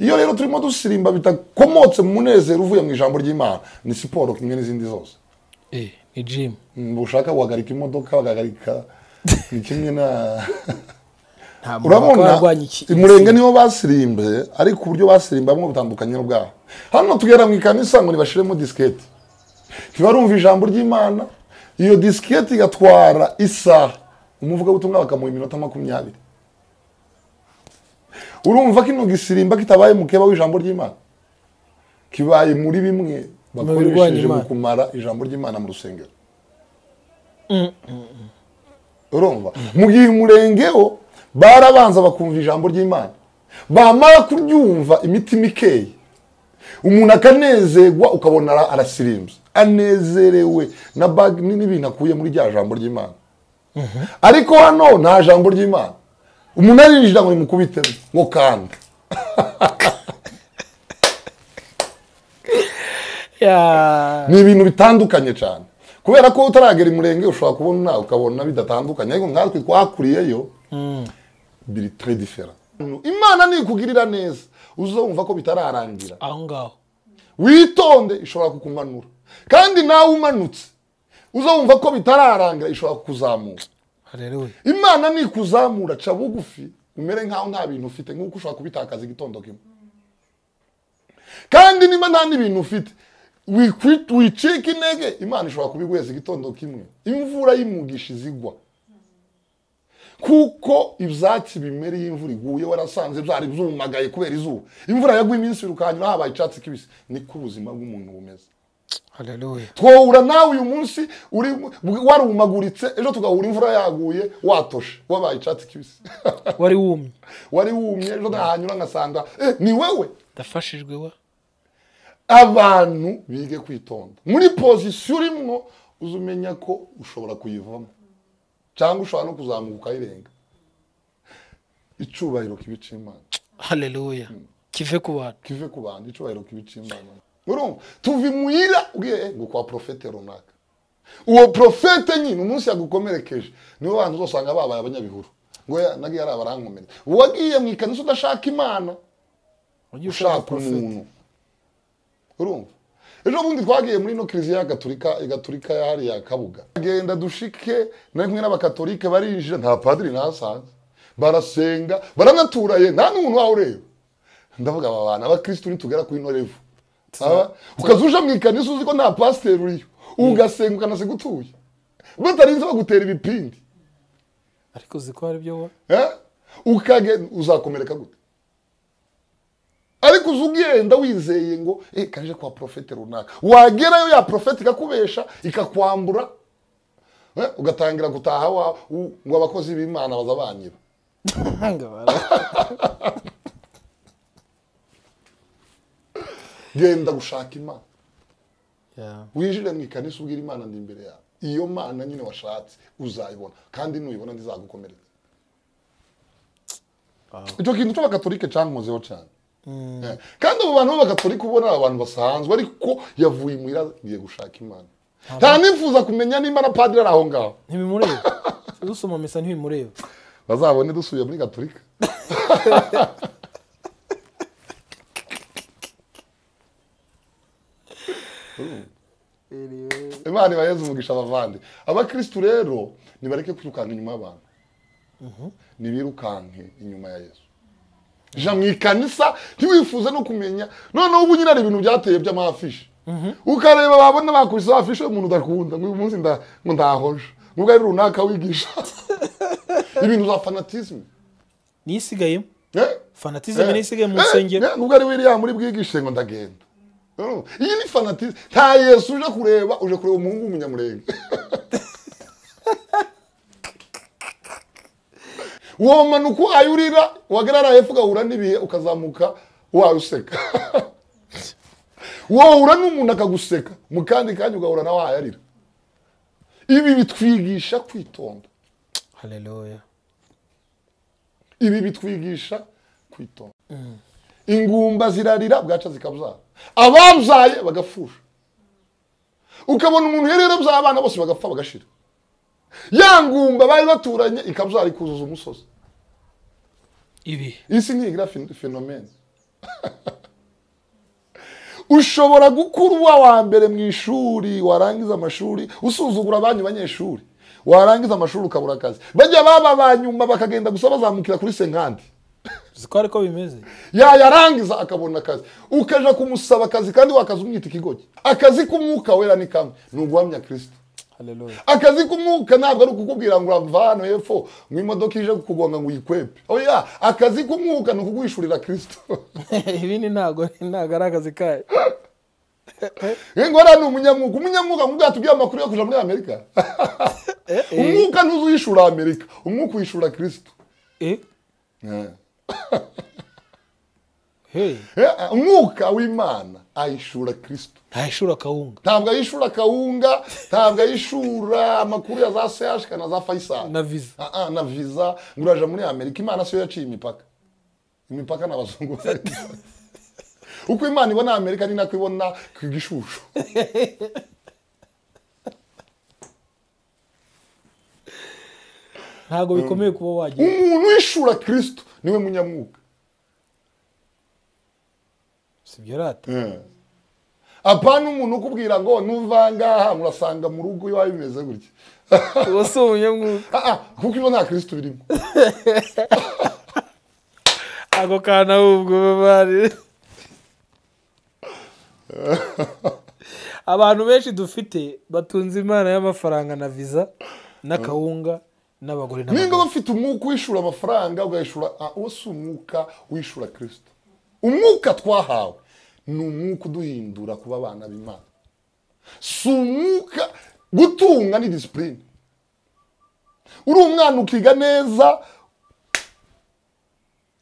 Iyo rero turimo dusirimba bitakomotse muneze ruvuye mu ijambo ry'Imana ni siporo kimwe n'izindi zose. Ni gym. Bushaka wagarika imodoka bagagarika ni kimwe na urabona imurenge niyo basirimbe ariko uburyo basirimbamwe butandukanye n'ubwaho. Hano tugera mu ikanisa ngo nibashiremo diskete. Kibarumva ijambo ry'Imana iyo diskete gatwara isa umuvuga gutumwa bakamuha iminota 20. Urumva kino gisirimba kitabaye mukeba w'ijambo ry'Imana kibaye muri bimwe bakoresheje mu kumara ijambo ry'Imana mu rusengero urumva mu gihe murengeho barabanza bakumva ijambo ry'Imana bamara kuryumva imiti mikeye umuntu akanezerwa ukabona arasirimbye anezerewe na bag n'ibintu akuye muri rya jambo ry'Imana ariko hano nta jambo ry'Imana umuntu arinjira ngo mukubite ngo kanda ni ibintu bitandukanye cyane kubera ko utaragera imurenge ushobora kubona ukabona bidatandukanye ariko nkatwe kwakuriyeyo biri très différent Imana ni kugirira neza uzumva ko bitararangira aho ngaho witonde ishobora kukumanura kandi nawe umanutse uzumva ko bitararangira ishobora kukuzamuka Haleluya Imana ni kuzamura cha bugufi umere nkaho nta bintu ufite nkuko ushaka kubitakaza igitondo kimwe kandi nima nta bintu ufite wicika intege Imana ishobora kubigweza igitondo kimwe imvura yimugisha izigwa kuko ibyatsi bimere y'imvura iguye warasanze byari byumagaye kubera izuba imvura yagwa iminsi rukanyura habaye icyatsi kibisi ni ku buzima bw'umuntu bumeze Haleluya. Twahura nawe uyu munsi uri warumaguritse ejo tugahura imvura yaguye watoshe wabaye icyatsi kibisi. Wari wumye ejo ndahanyura ngasanga ni wewe dafashijwe wa abantu bige kwitonda. Muri position urimo uzumenya ko ushobora kuyivamo cyangwa ushobora no kuzamuka irenga. Icubahiro kibica Imana. Haleluya. Kive ku bantu icubahiro kibica Imana. Tuvi muira ugiye gukwa profete runaka uwo profete nyine umunsi yagukomerekeje niwe bantu uzosanga baba abanyabihuru ngo nagiye ari abarankomere wagiye mwikanisa udashaka Imana ushaka umuntu urumva ejo bundi twagiye muri no kiliziya gaturika yari yakabuga agenda dushike n'imwe n'abakatolike barinjira nta padiri nasanze barasenga baranaturaye nta n'umuntu wawureba ndavuga aba bana abakristo nitugera kuri no revu ukazuja mwikanisa uziko nta pasteur uriyo ugasenga ukanasenga utuye batarinze bagutera ibipindi ariko uziko ari byo wowe ukage uzakomereka gute ariko uzugenda wizeye ngo kaje kwa profete runaka wagerayo ya profete ikakubesha ikakwambura ugatangira gutaha wa ngo abakozi b'Imana bazabanyira genda gushaka Imana wijire mu ikanisa ubwira Imana ndi imbere yawe iyo Mana nyine washatse uzayibona kandi nuyibona ndizagukomereka icyo kintu cy'abakatolike cyankozeho cyane kandi abo bantu b'abakatolike ubona abantu basanzwe ariko yavuye imwira ngiye gushaka Imana nta nifuza kumenya nimba na padiri araho ngaho ntibimureba dusoma misa ntibimureba bazabone dusubiye muri katolika Imana ibahereze umugisha abavandi abakristo rero nibareke kwirukanka inyuma y'abantu nibirukanke inyuma ya Yesu jamwe ikanisa ntiwifuze no kumenya noneho ubu nyine ari ibintu byateye by'amafishi ukareba babona bakurisa afishi umuntu udakunda uyu munsi ndahoje nubwo ari runaka wigisha ibintu za fanatisme nisigaye fanatisme nisigaye mu nsengero nubwo ari wiriya muri bwigishe ngo ndagenda iyi ni fanatisme ta Yesu uje kureba umuhungu w'umunyamurenge uwo manuko ayurira wagarara yefuga ura nibiye ukazamuka wawuseka wo ura n'umuntu akaguseka mukandi kandi ugahura nawe ayarira ibi bitwigisha kwitonda Haleluya ibi bitwigisha kwitonda ingumba zirarira bwaca zikabuza ababyaye bagafusha ukabona umuntu yerera by'abana bose bagapfa bagashira yangumba bari baturanye ikabuza ari kuzuza umusozi ibi isi ni igra phenomene ushobora gukura wa mbere mu ishuri warangiza amashuri usuzugura abanyu banyeshuri warangiza amashuri ukabura kazi bajya baba banyuma bakagenda gusa bazamukira kuri senkandi zikore ko bimeze yarangiza akabona kazi ukaja kumusaba kazi kandi wakazumwita ikigogi akazi kumwuka wera ni kamwe n'uguhamya Kristo haleluya akazi kumwuka ntabwo ari kukubwira ngo uravano yefo mwimodoka ije kukugonga ngo yikwepe oya akazi kumwuka no kugwishurira Kristo ibindi ntago arakazi kaye ngora n'umunyamwuka umunyamwuka mudatugiye amakuru yo kuja muri America umwuka ntuzuyishura America umwuka uyishura Kristo Hey. Umwuka w'Imana ayishura Kristo. Ayishura kaunga. Ntabwo ayishura kaunga, ntabwo ayishura amakuru ya za CH kana za Faisal. Na visa. Na visa. Nguraje muri America Imana siyo yaciye imipaka. Imipaka n'abazungu. Uko Imana ibona America ni nako ibona kugishushu. Ntago bikomeye kuba wagiye. Umuntu wishura Kristo niwe munyamwuka. Sibirate. Apana umuntu ukubwira ngo nuvangaha murasanga mu rugo yo abimeze gutya. Wose umunyamwuka. Kuko ibona nta Kristo birimo. Ako kana ubwo babari. Abantu benshi dufite batunze Imana y'amafaranga na visa na kaunga. N'abagore n'abagabo. Ningo bafite umwuka wishura amafaranga ugashura wose umwuka wishura Kristo. Umwuka twahawe ni umwuka duhindura kuba abana b'Imana. Si umwuka gutunga ni discipline. Uri umwana ukiga neza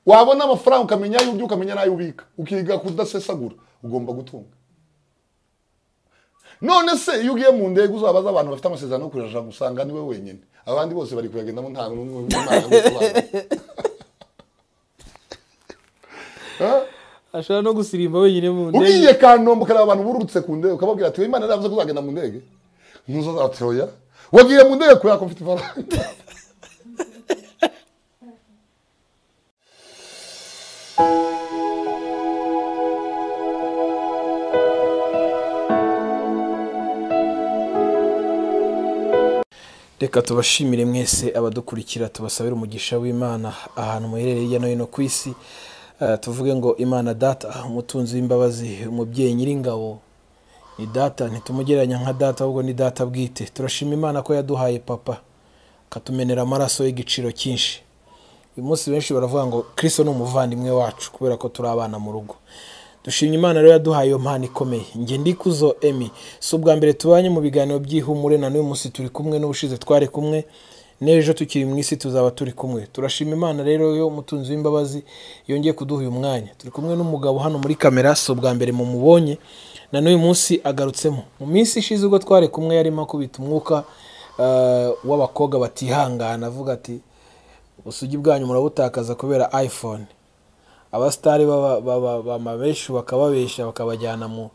wabona amafaranga ukamenya ayo ukamenya nayo ubika ukiga kudasesagura ugomba gutunga. None se iyo ugiye mu ndege uzabaza abantu bafite amasezerano yo kujaja gusanga niwe wenyine abandi bose bari kuyagenda mu ntabwo n'umwe ashobora no gusirimba wenyine mu ndege ugiye Kanombe kare abantu bururutse ku ndege ukababwira ati Imana yaravuze kuzagenda mu ndege nuzo ati oya wagiye mu ndege kuya komfiti faranga Reka tubashimire mwese abadukurikira tubasabira umugisha w'Imana ahantu muherereye hirya no hino ku isi tuvuge ngo Imana data umutunzi w'imbabazi umubyeyi nyiringabo ni data ntitumugereranya nka data ahubwo ni data bwite turashima Imana ko yaduhaye papa akatumenera amaraso y'igiciro cyinshi uyu munsi benshi baravuga ngo Kristo ni umuvandimwe wacu kubera ko turi abana mu rugo dushimye Imana rero yaduhaye iyo mpano ikomeye nge ndi kuzo Emi si ubwa mbere tubanye mu biganiro by'ihumure na n'uyu munsi turi kumwe n'ubushize twari kumwe n'ejo tukiri mu isi tuzaba turi kumwe turashima Imana rero yo mutunzi w'imbabazi yongeye kuduha uyu mwanya turi kumwe n'umugabo hano muri kamera si ubwa mbere mu mubonye na n'uyu munsi agarutsemo mu minsi ishize ubwo twari kumwe yarimo kubita umwuka w'abakobwa batihangana avuga ati ubusugi bwanyu murabutakaza kubera iPhone abastari bamabeshu bakababesha bakabajyana mu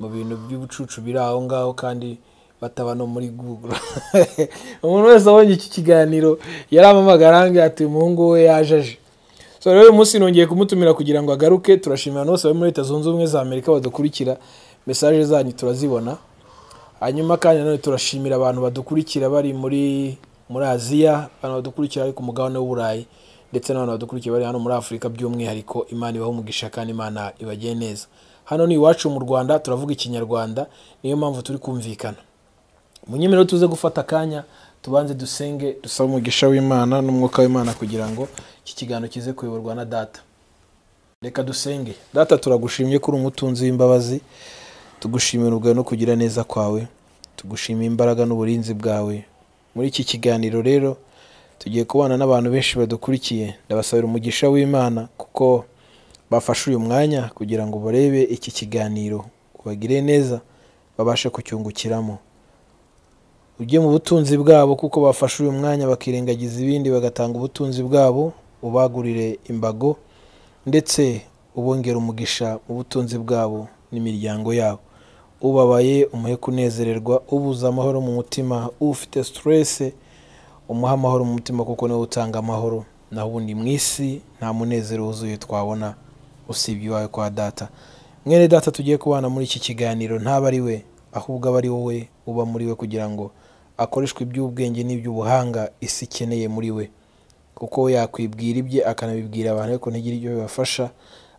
bintu by'ubucucu biraho ngaho kandi bataba no muri Google umuntu wese abonye iki kiganiro yaramamagaranga ati umuhungu we yajaje so rero uyu munsi nongeye kumutumira kugira ngo agaruke turashimira nose bari muri Leta Zunze Ubumwe za Amerika badukurikira message zanyu turazibona hanyuma kandi none turashimira abantu badukurikira bari muri Aziya abantu badukurikira ari ku mugabane w'Uburayi ndetse n'abantu badukurikije bari hano muri Afrika by'umwihariko Imana ibaho umugisha kandi Imana ibageye neza hano ni iwacu mu Rwanda turavuga ikinyarwanda niyo mpamvu turi kumvikana munyemerero tuze gufata kanya tubanze dusenge dusaba umugisha w'Imana n'umwuka w'Imana kugira ngo iki kigano kize kuyoborwa na data reka dusenge data turagushimye kuri umutunzi w'imbabazi tugushimira ubwa no kugira neza kwawe tugushimira imbaraga n'uburinzi bwawe muri iki kiganiro rero tugiye kubana n'abantu benshi badukurikiye ndabasabira umugisha w'Imana kuko bafashe uyu mwanya kugira ngo barebe iki kiganiro kubagire neza babashe kucyungukiramo ujye mu butunzi bwabo kuko bafashe uyu mwanya bakirengagiza ibindi bagatanga ubutunzi bwabo ubagurire imbago ndetse ubongera umugisha mu butunzi bwabo n'imiryango yabo ubabaye umuhe kunezererwa ubuza amahoro mu mutima ufite stress umuha amahoro mu mutima kuko niwe utanga amahoro naho ubundi mwisi nta munezero wuzuye twabona usibye iwawe kwa data. Mwene data tugiye kubana muri iki kiganiro ntaba ari we, ahubwo abari wowe uba muri we kugira ngo akoreshwe iby'ubwenge n'iby'ubuhanga isi ikeneye muri we. Kuko yakwibwira ibye akanabibwira abantu ariko ntigire ibyo bibafasha,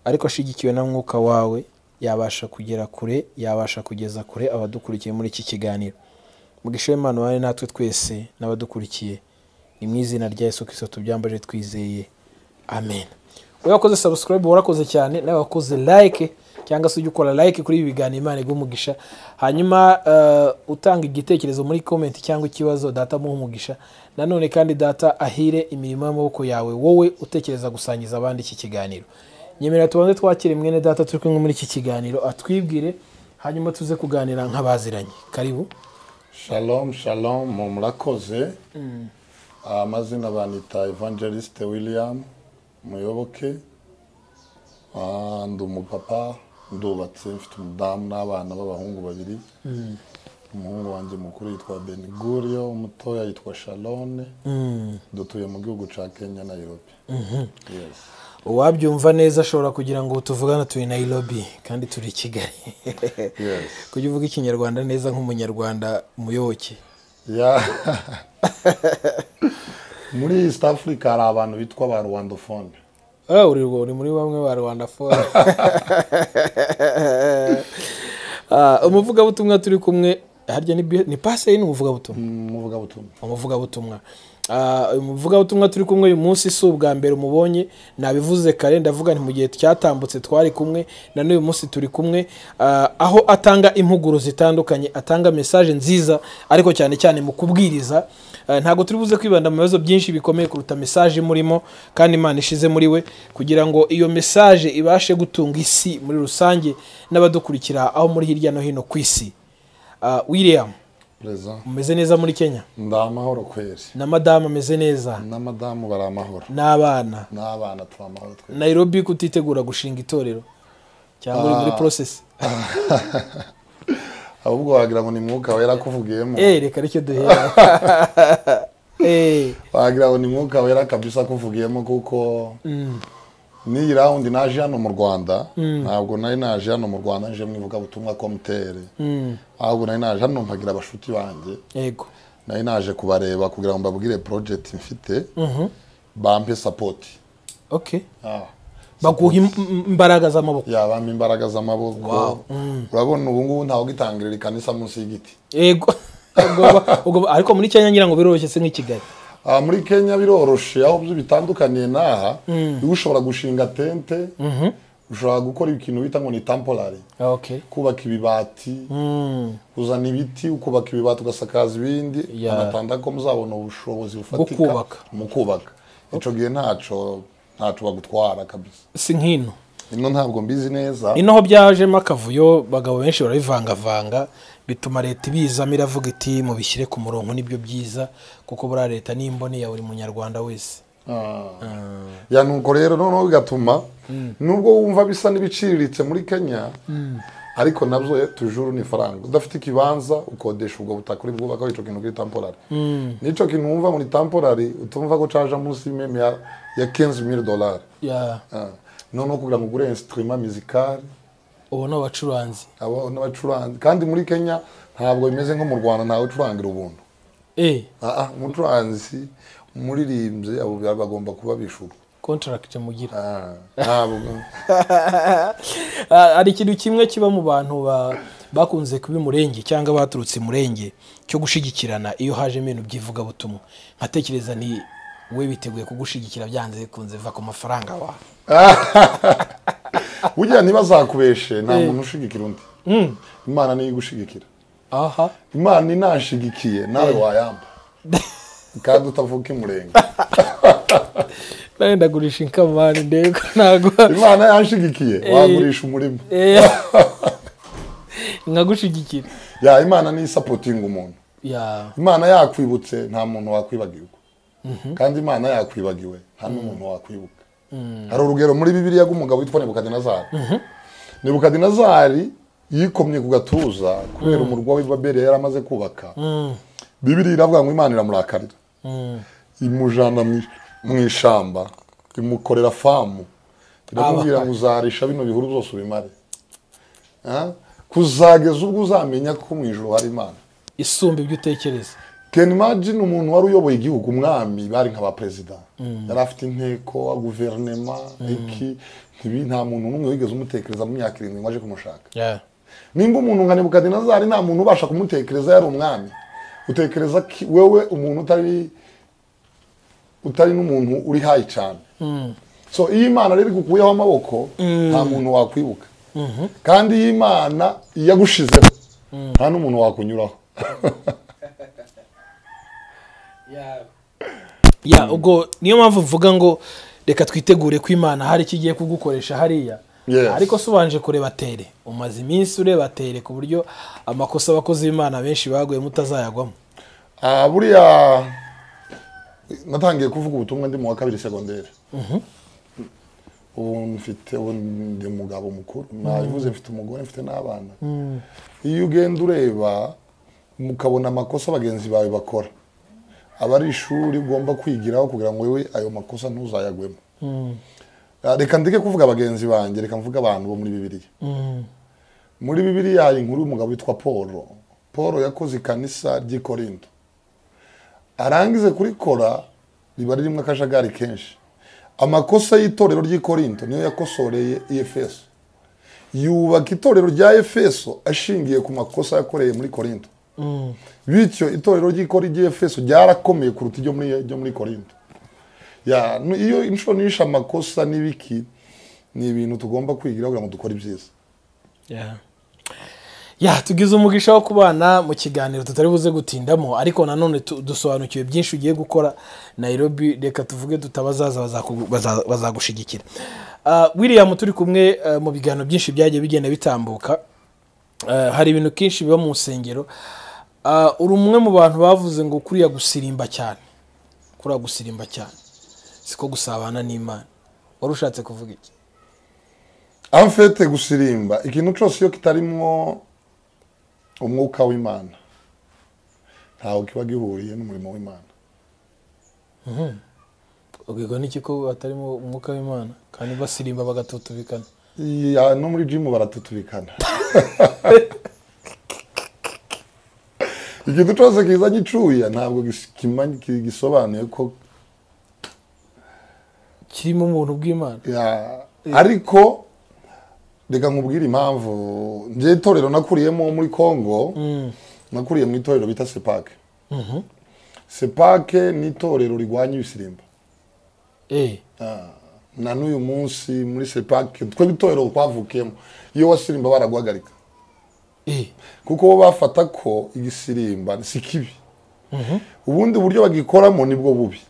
ariko ashigikiwe na mwuka wawe yabasha kugera kure, yabasha kugeza kure abadukurikiye muri iki kiganiro. Mugishowe Emmanuel natwe twese n'abadukurikiye ni mu izina rya Yesu Kristo tubyambaje twizeye. Amen. Wakoze subscribe, warakoze cyane, nawe wakoze like cyangwa se ugikora like kuri ibi biganiro Imana igumugisha. Hanyuma utanga igitekerezo muri comment cyangwa ikibazo data muhumugisha. Nanone kandi data ahire imirimo y'amaboko yawe wowe utekereza gusangiza abandi iki kiganiro. Nyemera tubanze twakire mwene data turi kumwe muri iki kiganiro atwibwire, hanyuma tuze kuganira nk'abaziranye. Karibu. Shalom, shalom, mumlakoze. Amazina banita Evangelist William Muyoboke. Ndumu papa, ndubatse mfite umudamu n'abana b'abahungu babiri. Umuhungu wanje mukuru yitwa Benigurio, umutoya yitwa Shalone. Dutuye mu gihugu ca Kenya na Nairobi. Yes. Uwabyumva neza ashobora kugira ngo tuvugana turi Nairobi kandi turi Kigali. Yes. Kuvuga ikinyarwanda neza nk'umunyarwanda Muyoboke. Yeah. Muri East Africa hari abantu bitwa ba Rwandophone. Uri muri bamwe ba Rwandophone. Umuvuga butumwa turi kumwe harya ni passe n'umuvuga butumwa. Umuvuga butumwa. Umuvuga butumwa. Umuvuga butumwa turi kumwe uyu munsi si ubwa mbere umubonye, nabivuze kare ndavuga nti mu gihe cyatambutse twari kumwe, na n'uyu munsi turi kumwe, aho atanga impuguro zitandukanye, atanga message nziza ariko cyane cyane mu kubwiriza. Ntago turibuze kwibanda mu bibazo byinshi bikomeye kuruta message murimo, kandi Imana ishize muri we kugira ngo iyo message ibashe gutunga isi muri rusange n'abadukurikira aho muri hirya no hino kwisi. William umeze neza muri Kenya? Ndamahoro kweri. Na madame ameze neza? Na madame bara amahoro. N'abana? N'abana twamahoro twese. Nairobi kutitegura gushinga itorero cyangwa muri process? Ahubwo wagira ngo ni mwuka wera kuvugiyemo. Reka reke duhera. Wagira ngo ni mwuka wera kabisa kuvugiyemo kuko ni round naje hano mu Rwanda, ntabwo nari naje hano mu Rwanda nje mwivuga butumwa komtere. Ahubwo nari naje hano mpagira abashuti banje. Yego. Nari naje kubareba kugira ngo babwire project mfite. Bampe support. Okay. Baguha imbaraga z'amaboko. Ya bampe imbaraga z'amaboko. Urabona ubu ngubu ntaho gitangirira kanisa munsi y'igiti. Yego. Ariko muri Kenya ngira ngo biroroshye se nk'ikigali. Muri Kenya biroroshye aho byo bitandukanye naha, ushobora gushinga tente, ushobora gukora ikintu bita ngo ni temporary. Okay. Kubaka ibibati, uzana ibiti ukubaka ibibati ugasakaza ibindi, abatanda ko muzabona ubushobozi bufatika mu kubaka. Ico gihe ntaco bagutwara kabisa. Si nkino. Ino ntabwo mbizi neza. Inoho byaje makavuyo bagabo benshi barabivanga vanga. Bituma leta ibiza miravuga iti mu bishyire ku murongo nibyo byiza kuko bura leta n'imbone ya uri munyarwanda wese. Ya nuko rero no bigatuma nubwo wumva bisa n'ibiciriritse muri Kenya, ariko nabyo tujuru ni faranga. Udafite ikibanza ukodesha ubwo butakuri bwo baka ico kintu kiri temporary. Nico kintu wumva muri temporary utumva ko caja munsi meme ya $15,000. Yeah. Noneho kugira ngo gure instrument musical. Ubona abacuranzi. Abacuranzi kandi muri Kenya ntabwo bimeze nko mu Rwanda nawe ucurangira ubuntu. Umucuranzi umuririmbyi abo bagomba kuba bishura. Contract mugira. Ari ikintu kimwe kiba mu bantu bakunze kuba Murenge cyangwa baturutse Murenge cyo gushigikirana iyo haje ibintu byivuga butumwa. Nkatekereza ni we biteguye kugushigikira byanze kunze va ku mafaranga wa. Ugira ntibazakubeshe nta muntu ushigikira undi. Imana niyo igushigikira. Aha. Imana inashigikiye nawe wayamba. Kandi utavuka Murenge. Nagenda gurisha inkamani ndego ntago. Imana yanshigikiye wagurisha umurimo. Ngagushigikira. Ya Imana ni supporting umuntu. Ya. Imana yakwibutse nta muntu wakwibagirwa. Kandi Imana yakwibagiwe hano umuntu wakwibuka. Hari urugero muri Bibiliya y'umugabo witwa Nebukadinezari. Nebukadinezari yikomye ku gatuza kubera umurwa wa Babeli yari amaze kubaka. Bibiliya iravuga ngo Imana iramurakarira. Imujana mu ishamba, imukorera famu, birakubwira muzarisha bino bihuru byose ubimare kuzageza ubwo uzamenya ko mu ijuru hari Imana isumba ibyo utekereza. Can imagine umuntu wari uyoboye igihugu umwami bari nk'aba president yarafite inteko ya gouvernement iki tibi nta muntu umwe wigeze umutekereza mu myaka 7 waje kumushaka nimba umuntu ngane Nebukadinezari nta muntu ubasha kumutekereza yari umwami utekereza wewe umuntu utari n'umuntu uri high cyane so iyi Imana rero gukuyeho amaboko nta muntu wakwibuka kandi iyi Imana yagushizeho nta n'umuntu wakunyuraho. Ubwo niyo mpamvu mvuga ngo reka twitegure ko Imana hari kigiye kugukoresha hariya ariko subanje kureba tere umaze iminsi ureba tere ku buryo amakosa abakozi b'Imana benshi baguye mutazayagwamo. Buriya natangiye kuvuga ubutumwa ndi mu wa kabiri secondaire ubu mfite ndi umugabo mukuru navuze mfite umugore mfite n'abana iyo ugenda ureba mukabona amakosa bagenzi bawe bakora abari ishuri ugomba kwigiraho kugira ngo wewe ayo makosa ntuzayagwemo. Reka ndike kuvuga abagenzi banjye reka mvuga abantu bo muri Bibiliya. Muri Bibiliya hari inkuru y'umugabo witwa Paulo yakoze ikanisa ry'i Korinto arangize kurikora riba ririmo akajagari kenshi. Amakosa y'itorero ry'i Korinto niyo yakosoreye Efeso yubaka itorero rya Efeso ashingiye ku makosa yakoreye muri Korinto. Bityo itorero ry'i Efeso ryarakomeye kuruta ryo muri Korinto. Iyo inshuro nisha amakosa n'ibiki ni ibintu tugomba kwigira kugira ngo dukore byiza. Tugize umugisha wo kubana mu kiganiro tutari buze gutindamo ariko nanone dusobanukiwe byinshi ugiye gukora Nairobi reka tuvuge tutabazaza bazagushigikira. William turi kumwe mu bigano byinshi byagiye bigenda bitambuka hari ibintu kinshi biba mu nsengero uri umwe mu bantu bavuze ngo kuriya gusirimba cyane siko gusabana n'Imana warushatse kuvuga iki? Amfete gusirimba ikintu cyose yo kitarimo umwuka w'Imana ntawo kiba gihuriye n'umurimo w'Imana. Ubwo ni kiko atarimo umwuka w'Imana kandi basirimba bagatutubikana no muri gym baratutubikana. Ikintu cyose kizanye icuya ntabwo kimanyi kigisobanuye ko kirimo umuntu bw'Imana. Ariko reka nkubwire impamvu nje itorero nakuriyemo muri Kongo nakuriye mu itorero bita Sepake. Sepake ni itorero rigwanya ibisirimba. Na n'uyu munsi muri Sepake twe itorero twavukiyemo iyo wasirimba baraguhagarika kuko bafata ko igisirimba sikibi ubundi buryo bagikoramo nibwo bubi.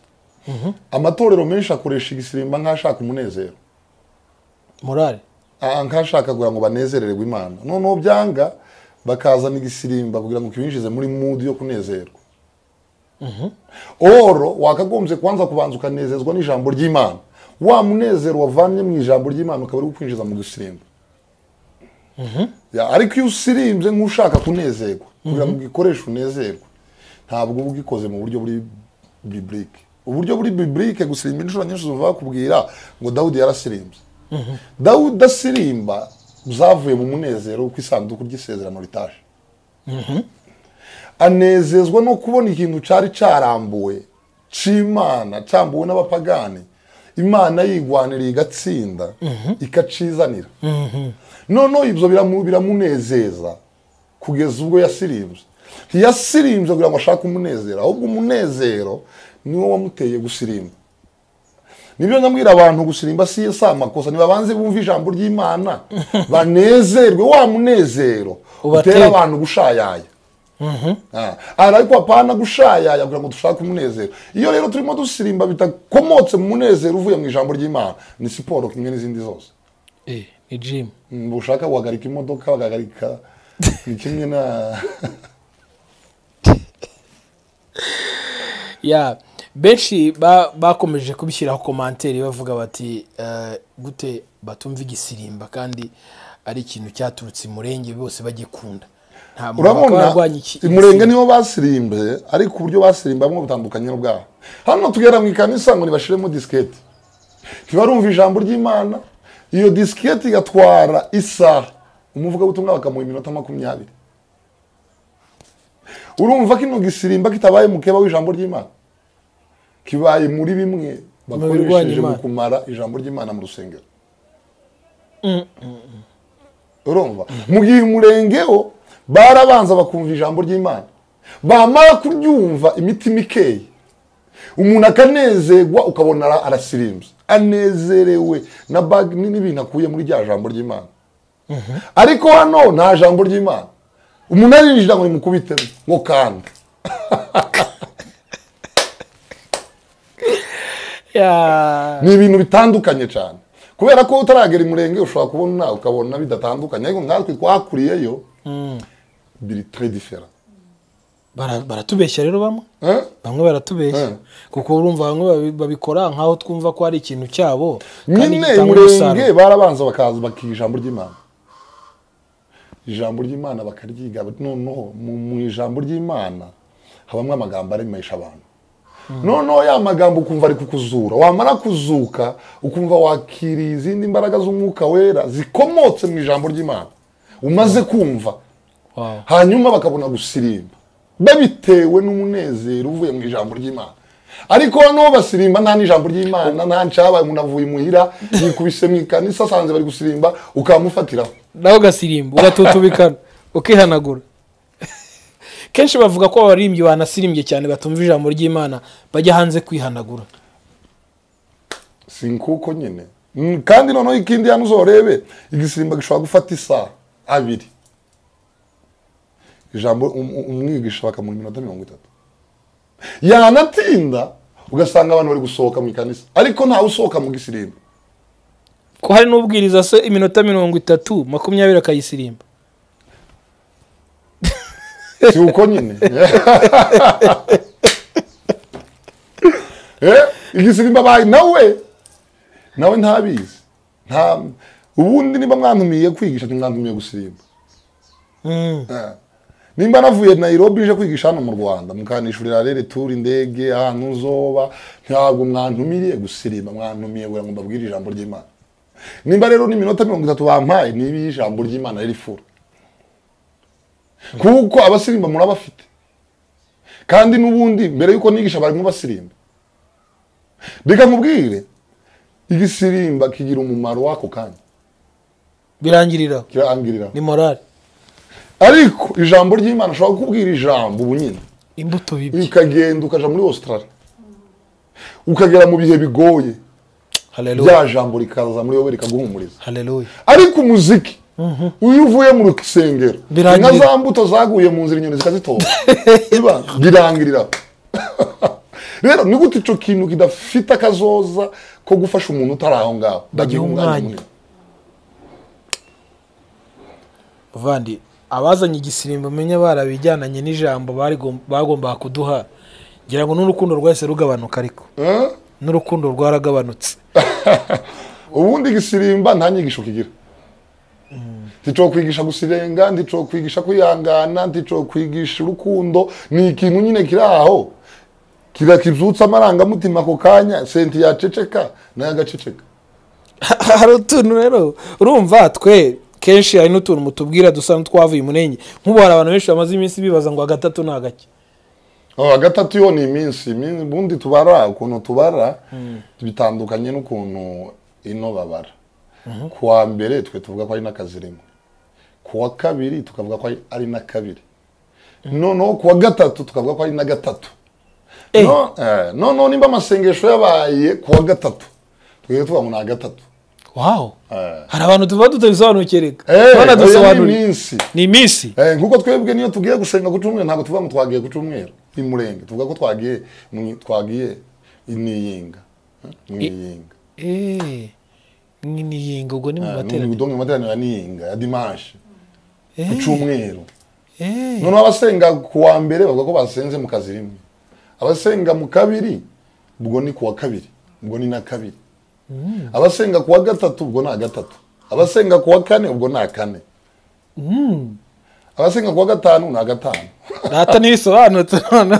Amatorero menshi akoresha igisirimba nkashaka umunezero morale nkashaka kugira ngo banezererwe Imana noneho byanga bakazana igisirimba kugira ngo kibinjize muri mood yo kunezerwa. Oro wakagombye kwanza kubanza ukanezezwa n'ijambo ry'Imana wa munezero wavanye mu ijambo ry'Imana ukabari kwinjiza mu gisirimba. Ariko iyo usirimbye nk'ushaka kunezerwa kugira ngo ugikoreshe unezerwe ntabwo uba ugikoze mu buryo buri biblique. Uburyo buri biblique gusirimba inshuro nyinshi uvuga kubwira ngo Dawidi yarasirimbye. Dawidi asirimba uzavuye mu munezero ku isanduku ry'isezerano ritaje anezezwa no kubona ikintu cyari cyarambuwe cy'Imana cyambuwe n'abapagani Imana yigwanira igatsinda ikacizanira no ibyo biramunezeza kugeza ubwo yasirimbye kugira ngo ashaka umunezero ahubwo umunezero niwo wamuteye gusirimba. Nibyo namwira abantu gusirimba si sa makosa nibabanze bumva ijambo ry'Imana banezerwe wa munezero utera abantu gushayaya. Ariko apana gushayaya kugira ngo dushaka umunezero iyo rero turimo dusirimba bitakomotse mu munezero uvuye mu ijambo ry'Imana ni siporo kimwe n'izindi zose. Jim bushaka wagarika imodoka bagagarika kimwe na benshi bakomeje kubishyiraho komanteri bavuga bati gute batumva igisirimba kandi ari ikintu cyaturutse Murenge bose bagikunda nta murabona Murenge niyo basirimbe ariko uburyo basirimbamo butandukanye n'ubwaho hano tugera mu ikanisa ngo nibashiremo diskete ntibarumva ijambo ry'Imana iyo disketi gatwara isaha umuvuga gutumwa bakamuha iminota 20. Urumva kino gisirimba kitabaye mukeba w'ijambo ry'Imana kibaye muri bimwe bakoresheje mu kumara ijambo ry'Imana mu rusengero. Urumva mu gihe umurengeho barabanza bakumva ijambo ry'Imana bamara kuryumva imiti mikeye umuntu akanezerwa ukabona arasirimbye anezerewe na bag nini binakuye muri rya jambo ry'Imana. Ariko hano nta jambo ry'Imana umuntu arinjira ngo mukubite ngo kanda ni ibintu bitandukanye cyane kubera ko utaragera imurenge ushobora kubona nawe ukabona bidatandukanye ariko ngatwe twakuriyeyo biri très différent. Baratubeshya rero bamwe bamwe baratubeshya kuko urumva bamwe babikora nkaho twumva ko ari ikintu cyabo kandi imurenge barabanza bakaza bakijambo ry'Imana bakaryiga noneho mu ijambo ry'Imana habamwe amagambo aremesha abantu noneho ya magambo ukumva ari kukuzura wamara kuzuka ukumva wakiri izindi imbaraga z'umwuka wera zikomotse mu ijambo ry'Imana umaze kumva hanyuma bakabona gusirimba babitewe n'umunezero uvuye mu ijambo ry'Imana. Ariko no basirimba nta n'ijambo ry'Imana nta ncabaye umuntu avuye muhira yikubise mwikanisa sanze bari gusirimba ukamufatira naho gasirimba ugatutubikana ukihanagura. Kenshi bavuga ko abarimbyi banasirimbye cyane batumva ijambo ry'Imana bajya hanze kwihanagura. Sinkuko nyine kandi noneho ikindi hano uzorebe igisirimba gishobora gufata isaha 2 ijambo umwigisha bakamuri minota 30. Yanatinda ugasanga abantu bari gusohoka mu kanisa ariko nta usohoka mu gisirimba ko hari n'ubwiriza se iminota 30 20 akayisirimba si uko nyine igisirimba bayi nawe ntabizi nta ubundi niba mwantumiye kwigisha ntimwantumiye gusirimba. Nimba navuye Nairobi je kwigisha hano mu Rwanda mukanishurira rere turi ndege ahantu zoba ntabwo mwantumiriye gusirimba mwantumiye wera ngo babwire ijambo ry'Imana. Nimba rero ni minota 30 bampaye nibi ijambo ry'Imana riri fura kuko abasirimba muri abafite kandi n'ubundi mbere yuko nigisha bari mu basirimba bika mubwire igisirimba kigira umumaro wako kandi birangirira ni morale. Ariko ijambo ry'Imana ashobora kukubwira ijambo ubunyine imbuto bibi ukagenda ukaja muri Australia ukagera mu bihe bigoye haleluya jambo rikaza muri yowe rikaguhumuriza haleluya. Ariko umuziki uyuvuye mu rusengero inka za mbuto zaguye mu nzira inyoni zikazitora iba birangirira. Rero ni gute ico kintu kidafite akazoza ko gufasha umuntu utaraho ngaho bagiye umwanya vandi abazanye igisirimba menye barabijyananye n'ijambo bari bagomba kuduha ngira ngo n'urukundo rwese rugabanuka ariko n'urukundo rwaragabanutse ubundi igisirimba nta nyigisho kigira tico kwigisha gusirenga ndico kwigisha kwihangana ndico kwigisha urukundo ni ikintu nyine kiraho kirakizutsa amaranga mutima ko kanya senti ya ceceka n'agaceceka hari utuntu rero urumva twe kenshi hari n'utuntu mutubwira dusanga twavuye munenye nk'ubara abantu benshi bamaze iminsi bibaza ngo agatatu nagake agatatu yo ni iminsi bundi tubara ukuntu tubara bitandukanye n'ukuntu ino babara kwa mbere twe tuvuga ko ari nakazi rimwe kwa kabiri tukavuga ko ari nakabiri no kwa gatatu tukavuga ko ari na gatatu no nimba amasengesho yabaye kwa gatatu twe tuvuga na gatatu. Wow. Hari abantu tuba tutabisobanukireka. Bana dusobanura ni iminsi. Nkuko twebwe niyo tugiye gusenga gucumwe ntabwo tuvuga mutwagiye gucumwe imurenge. Tuvuga ko twagiye iniyinga. Iniyinga ubwo ni mu materaniro. Ni mu materaniro n'iniyinga ya dimanche. Gucumwero. None abasenga kuwa mbere bavuga ko basenze mu kazi rimwe. Abasenga mu kabiri ubwo ni kuwa kabiri. Ubwo ni na kabiri. Abasenga kuwa gatatu ubwo na gatatu abasenga kuwa kane ubwo na kane abasenga kuwa gatanu na gatanu data nisobanutse none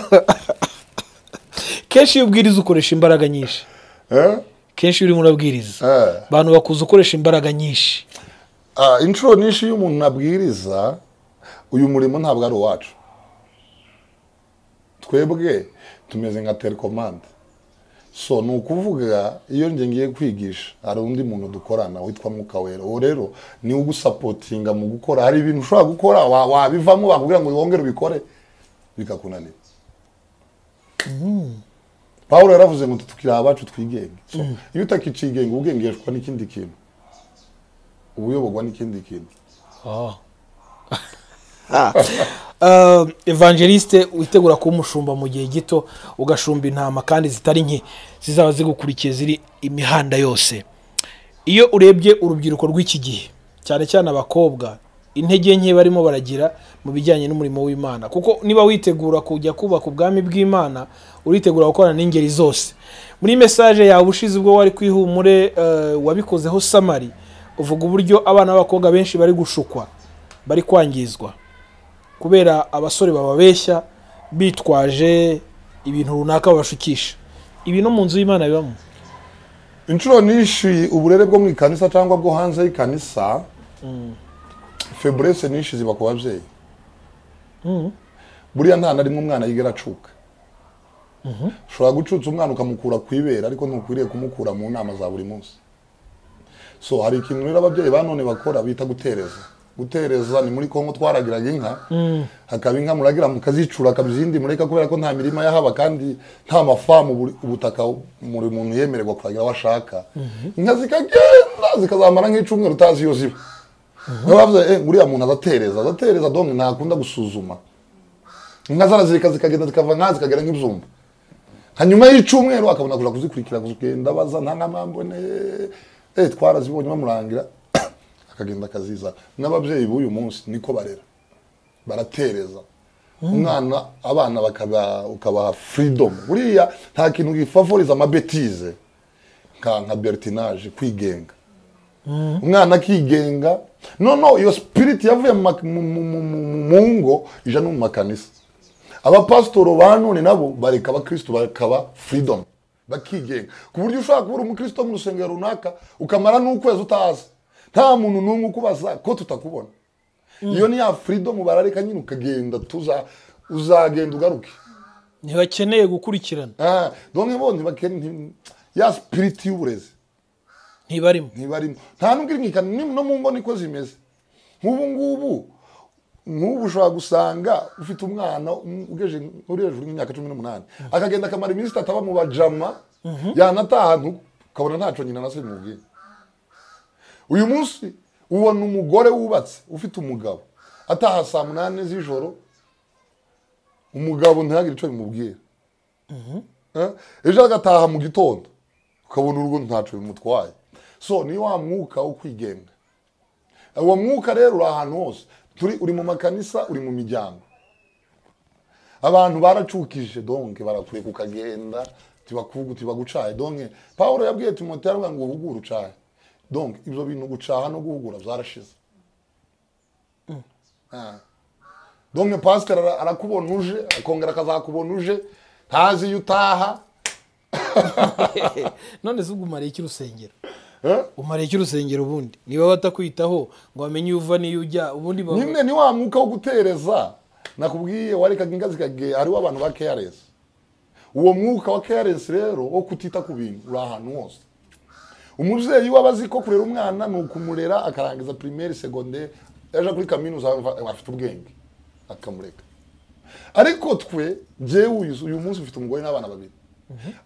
keshi ubwiriza ukoresha imbaraga nyinshi kenshi uri murabwiriza abantu bakuza ukoresha imbaraga nyinshi inshuro nyinshi y'umuntu nabwiriza uyu murimo ntabwo ari wacu twebwe tumeze nka telecommande so nukuvuga iyo nje ngiye kwigisha ari undi muntu dukorana witwa Mukawero uwo rero ni ugusupportinga mu gukora hari ibintu ushobora gukora wabivamo bakubwira ngo wongere ubikore bikakunanira Paulo yaravuze ngo tukira abacu twigenge so iyo utakicigenge ugengeshwa n'ikindi kintu ubuyobogwa n'ikindi kintu Evangeliste witegura kuba umushumba mu gihe gito ugashumba intama kandi zitari nke zizaba zigukurikiye ziri imihanda yose iyo urebye urubyiruko rw'iki gihe cyane cyane abakobwa intege nke barimo baragira mu bijyanye n'umurimo w'Imana kuko niba witegura kujya kubaka ubwami bw'Imana uritegura gukorana n'ingeri zose muri message yawe ushize ubwo wari kwihumure wabikozeho Samari uvuga uburyo abana b'abakobwa benshi bari gushukwa bari kwangizwa kubera abasore bababeshya bitwaje ibintu runaka babashukisha ibintu mu nzu y'Imana bibamo inshuro nishi uburere bwo mu ikanisa cyangwa bwo hanze y'ikanisa febreze nishi ziba ku babyeyi buriya nta nari umwana yigera cuka ushobora gucutsa umwana ukamukura kwibera ariko ntukwiriye kumukura mu nama za buri munsi so hari ikintu rero ababyeyi banone bakora bita gutereza gutereza ni muri Kongo twaragiraga inka hakaba inka muragira mukazicura kabyindi mureka kubera ko nta mirima yahaba kandi nta mafamu ubutaka muri umuntu yemererwa kuragira washaka inka zikagenda zikazamara nk'icumwe rutazi yo ziba bavuze muri ya muntu azatereza donc ntakunda gusuzuma inka zarazirika zikagenda zikava nkazi kagera nk'ibzumba hanyuma y'icumwe rero akabona kuza kuzikurikira kugenda baza nta namambo ne twarazibonye bamurangira akagenda kaziza nababyeyi buyu munsi niko barera baratereza umwana abana bakaba ukaba freedom buriya nta kintu gifavoriza amabetize nka Bertinage kwigenga umwana kigenga no your spirit yavuye mu ngo ija no mu makanisa abapastoro banone nabo bareka abakristo bakaba freedom bakigenga ku buryo ushaka kuba umukristo mu rusengero runaka ukamara n'ukwezi utazi nta muntu numwe kubaza ko tutakubona iyo ni ya freedom barareka nyine ukagenda tuza uzagenda ugaruke ni bakeneye gukurikirana donke bonye bakene ya spirit y'uburezi ntibarimo nta nubwirikana no mu ngo niko zimeze nk'ubu ngubu ushobora gusanga ufite umwana ugeje uri hejuru y'imyaka 18 akagenda akamara iminsi ataba mu bajama yanataha ukabona ntaco nyina nase mubwiye uyu munsi ubona umugore wubatse ufite umugabo ataha saa 8 z'ijoro umugabo ntihagire ico bimubwira ejo agataha mu gitondo ukabona urugo ntaco bimutwaye so ni wa mwuka wo kwigenga uwo mwuka rero uri ahantu hose uri mu makanisa uri mu miryango abantu baracukije donc barakureka ukagenda tibagucaye donc Paulo yabwiye Timoteyo ngo ubugura ucaye donc ibyo bintu gucaha no guhugura zarashize donc pastor arakubona uje akongera kazakubona uje ntazi yutaha none zugumare iki rusengero umare iki rusengero ubundi niba batakwitaho ngo bamenye uva ni ujya ubundi nimwe ni wa mwuka wo gutereza nakubwiye warekaga ingazi kage ari w'abantu ba careless uwo mwuka wa careless rero wo kutita ku bintu ahantu hose umubyeyi wabazi ko kurera umwana nukumurera akarangiza primaire secondaire yaje kuri kaminuza afite ubwenge akamureka ariko twe jewe uyu munsi ufite umugore n'abana babiri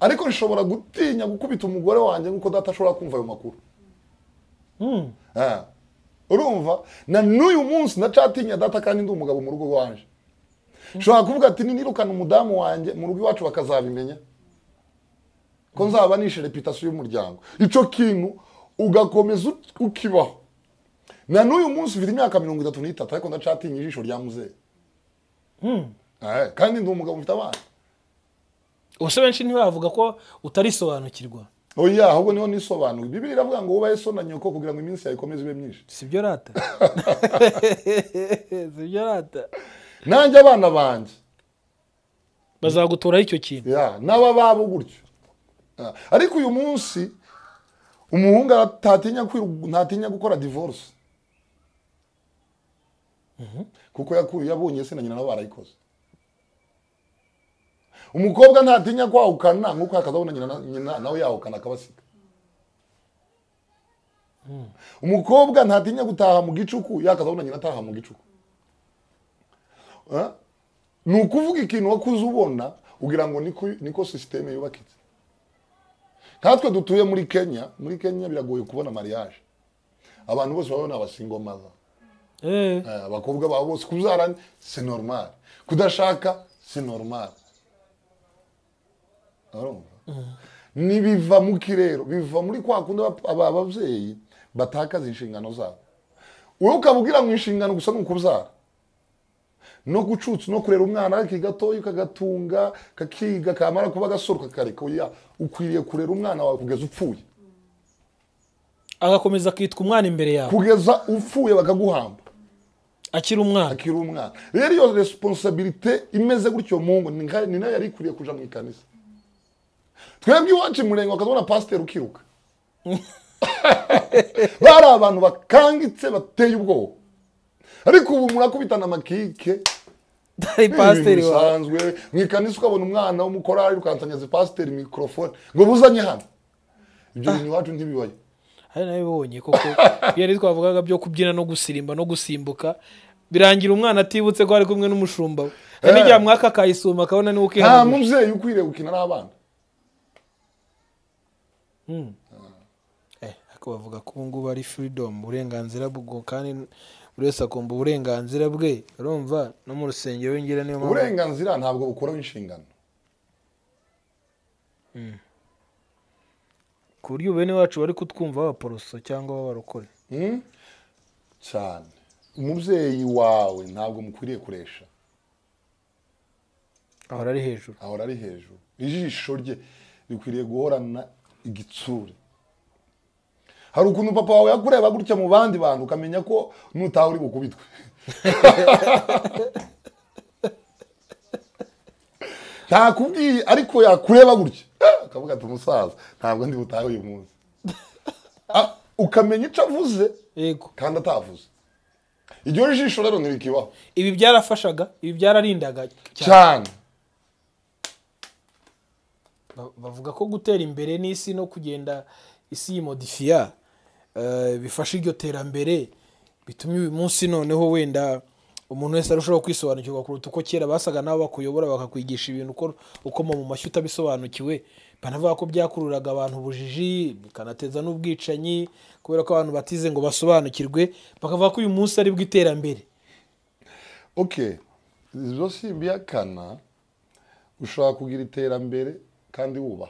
ariko nshobora gutinya gukubita umugore wanje nkuko data ashobora kumva ayo makuru urumva na n'uyu munsi nacatinya data kandi ndi umugabo mu rugo wanje nshobora kuvuga ati nirukana umudamu wanje mu rugo iwacu bakazabimenya ko nzaba nishe reputation y'umuryango ico kintu ugakomeza ukibaho na n'uyu munsi ufite imyaka 33 ariko ndacatinya ijisho rya muze kandi ndi umugabo mfite abana ose benshi ntibavuga ko utarisobanukirwa oya ahubwo niho nisobanuka Bibiliya iravuga ngo ubaye so na nyoko kugira ngo iminsi yawe ikomeze ibe myinshi sibyo rata sibyo rata nanjye abana banje bazagutoraho icyo kintu ya naba babo gutyo ariko uyu munsi umuhungu ntatinya gukora divorce kuko yabonye se na nyina nabo barayikoze. Umukobwa ntatinya kwahukana nkuko akazabona nyina nawe yahukana akabasiga. Umukobwa ntatinya gutaha mu gicuku yakazabona nyina ataha mu gicuku. Nukuvuga ikintu wakuzubona ugira ngo niko systeme yubakitse. Natwe dutuye muri Kenya, biragoye kubona mariage. Abantu bose babona abasingo maza. Abakobwa babo bose kuzarana c'est normal. Kudashaka c'est normal. Ni biva mu kirero, biva muri kwa kunda ababyeyi batakaza inshingano zabo. Wowe ukabwira mu inshingano gusa n'ukuzara. No gucutsa no kurera umwana ariko gatoya ukagatunga kakiga kamara kuba gasoruka kareka oya ukwiriye kurera umwana wawe kugeza upfuye agakomeza kitwa umwana imbere yawe kugeza upfuye bakaguhamba akira umwana rero iyo responsibility imeze gutyo mungu ni nayo yari kuriye kuja mu ikanisa twebwe iwacu murengo akazabona pastor ukiruka bara abantu bakangitse bateye ubwoba ariko ubu murakubitana amakike dai pastor wawe mwikanisa ukabona umwana w'umukorari ukansanyaza pastor microphone ngo buzanye hano ibyo bintu watu ntibibaye hari nabibonye koko yari twavugaga byo kubyina no gusirimba no gusimbuka birangira umwana atibutse ko ari kumwe n'umushumba we ari njya mwaka kayisuma kabona ni uke ha muvyeyi ukwire gukina n'abana bavuga ko ngo bari freedom uburenganzira bwo kandi urese akumba uburenganzira bwe urumva no mu rusengero w'ingira niyo mpamvu uburenganzira ntabwo bukora inshingano kuryo bene wacu bari kutwumva abaporoso cyangwa abarokore cyane umubyeyi wawe ntabwo mukwiriye kuresha ahora ari hejuru ijisho rye rikwiriye guhorana igitsure. Hari ukuntu papa wawe yakureba gutya mu bandi bantu ukamenya ko nutaha uri gukubitwa. Takubwiye ariko yakureba gutya akavuga ati umusaza ntabwo ndi butahe uyu munsi. Ukamenya icyo avuze yego kandi atavuze. Iryo jisho rero ntirikibaho. Ibi byarafashaga, ibi byararindaga cyane. Bavuga ko gutera imbere n'isi no kugenda isi modifia bifasha iryo terambere bitumye uyu munsi noneho wenda umuntu wese arushaho kwisobanukirwa kuruta uko kera basaga nabo bakuyobora bakakwigisha ibintu uko mu mashyu utabisobanukiwe banavuga ko byakururaga abantu bujiji bikanateza n'ubwicanyi kubera ko abantu batize ngo basobanukirwe bakavuga ko uyu munsi ari bw'iterambere. Okay, zo simbya kana ushaka kugira iterambere kandi wuba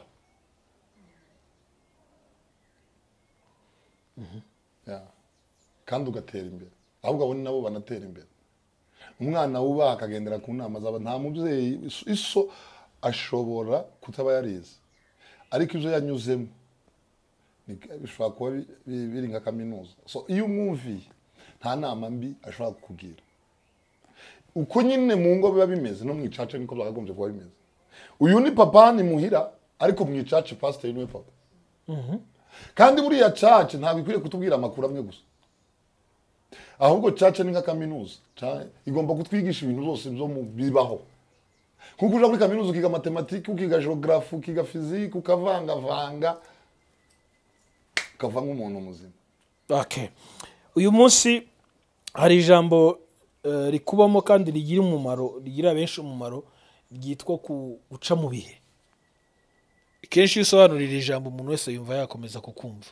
kandi ugatera imbere ahubwo abone nabo banatera imbere umwana wubaha akagendera ku nama z'aba nta mubyeyi iso ashobora kutaba yarize ariko ibyo yanyuzemo bishobora kuba biri nka kaminuza so iyo umwumviye nta nama mbi ashobora kukugira uko nyine mu ngo biba bimeze no mu icace niko byakagombye kuba bimeze uyu ni papa ni muhira ariko mu icace pastor niwe papa kandi muri ya church ntabwo ikwiriye kutubwira amakuru amwe gusa ahubwo church ni nka kaminuza igomba kutwigisha ibintu byose byo bibaho kuko uje muri kaminuza ukiga matematiki ukiga geography ukiga physics ukavanga umuntu muzima. Okay, uyu munsi hari ijambo rikubamo kandi rigira umumaro rigira benshi umumaro ryitwa guca mu bihe. Kenshi usobanurira ijambo umuntu wese yumva yakomeza kukumva.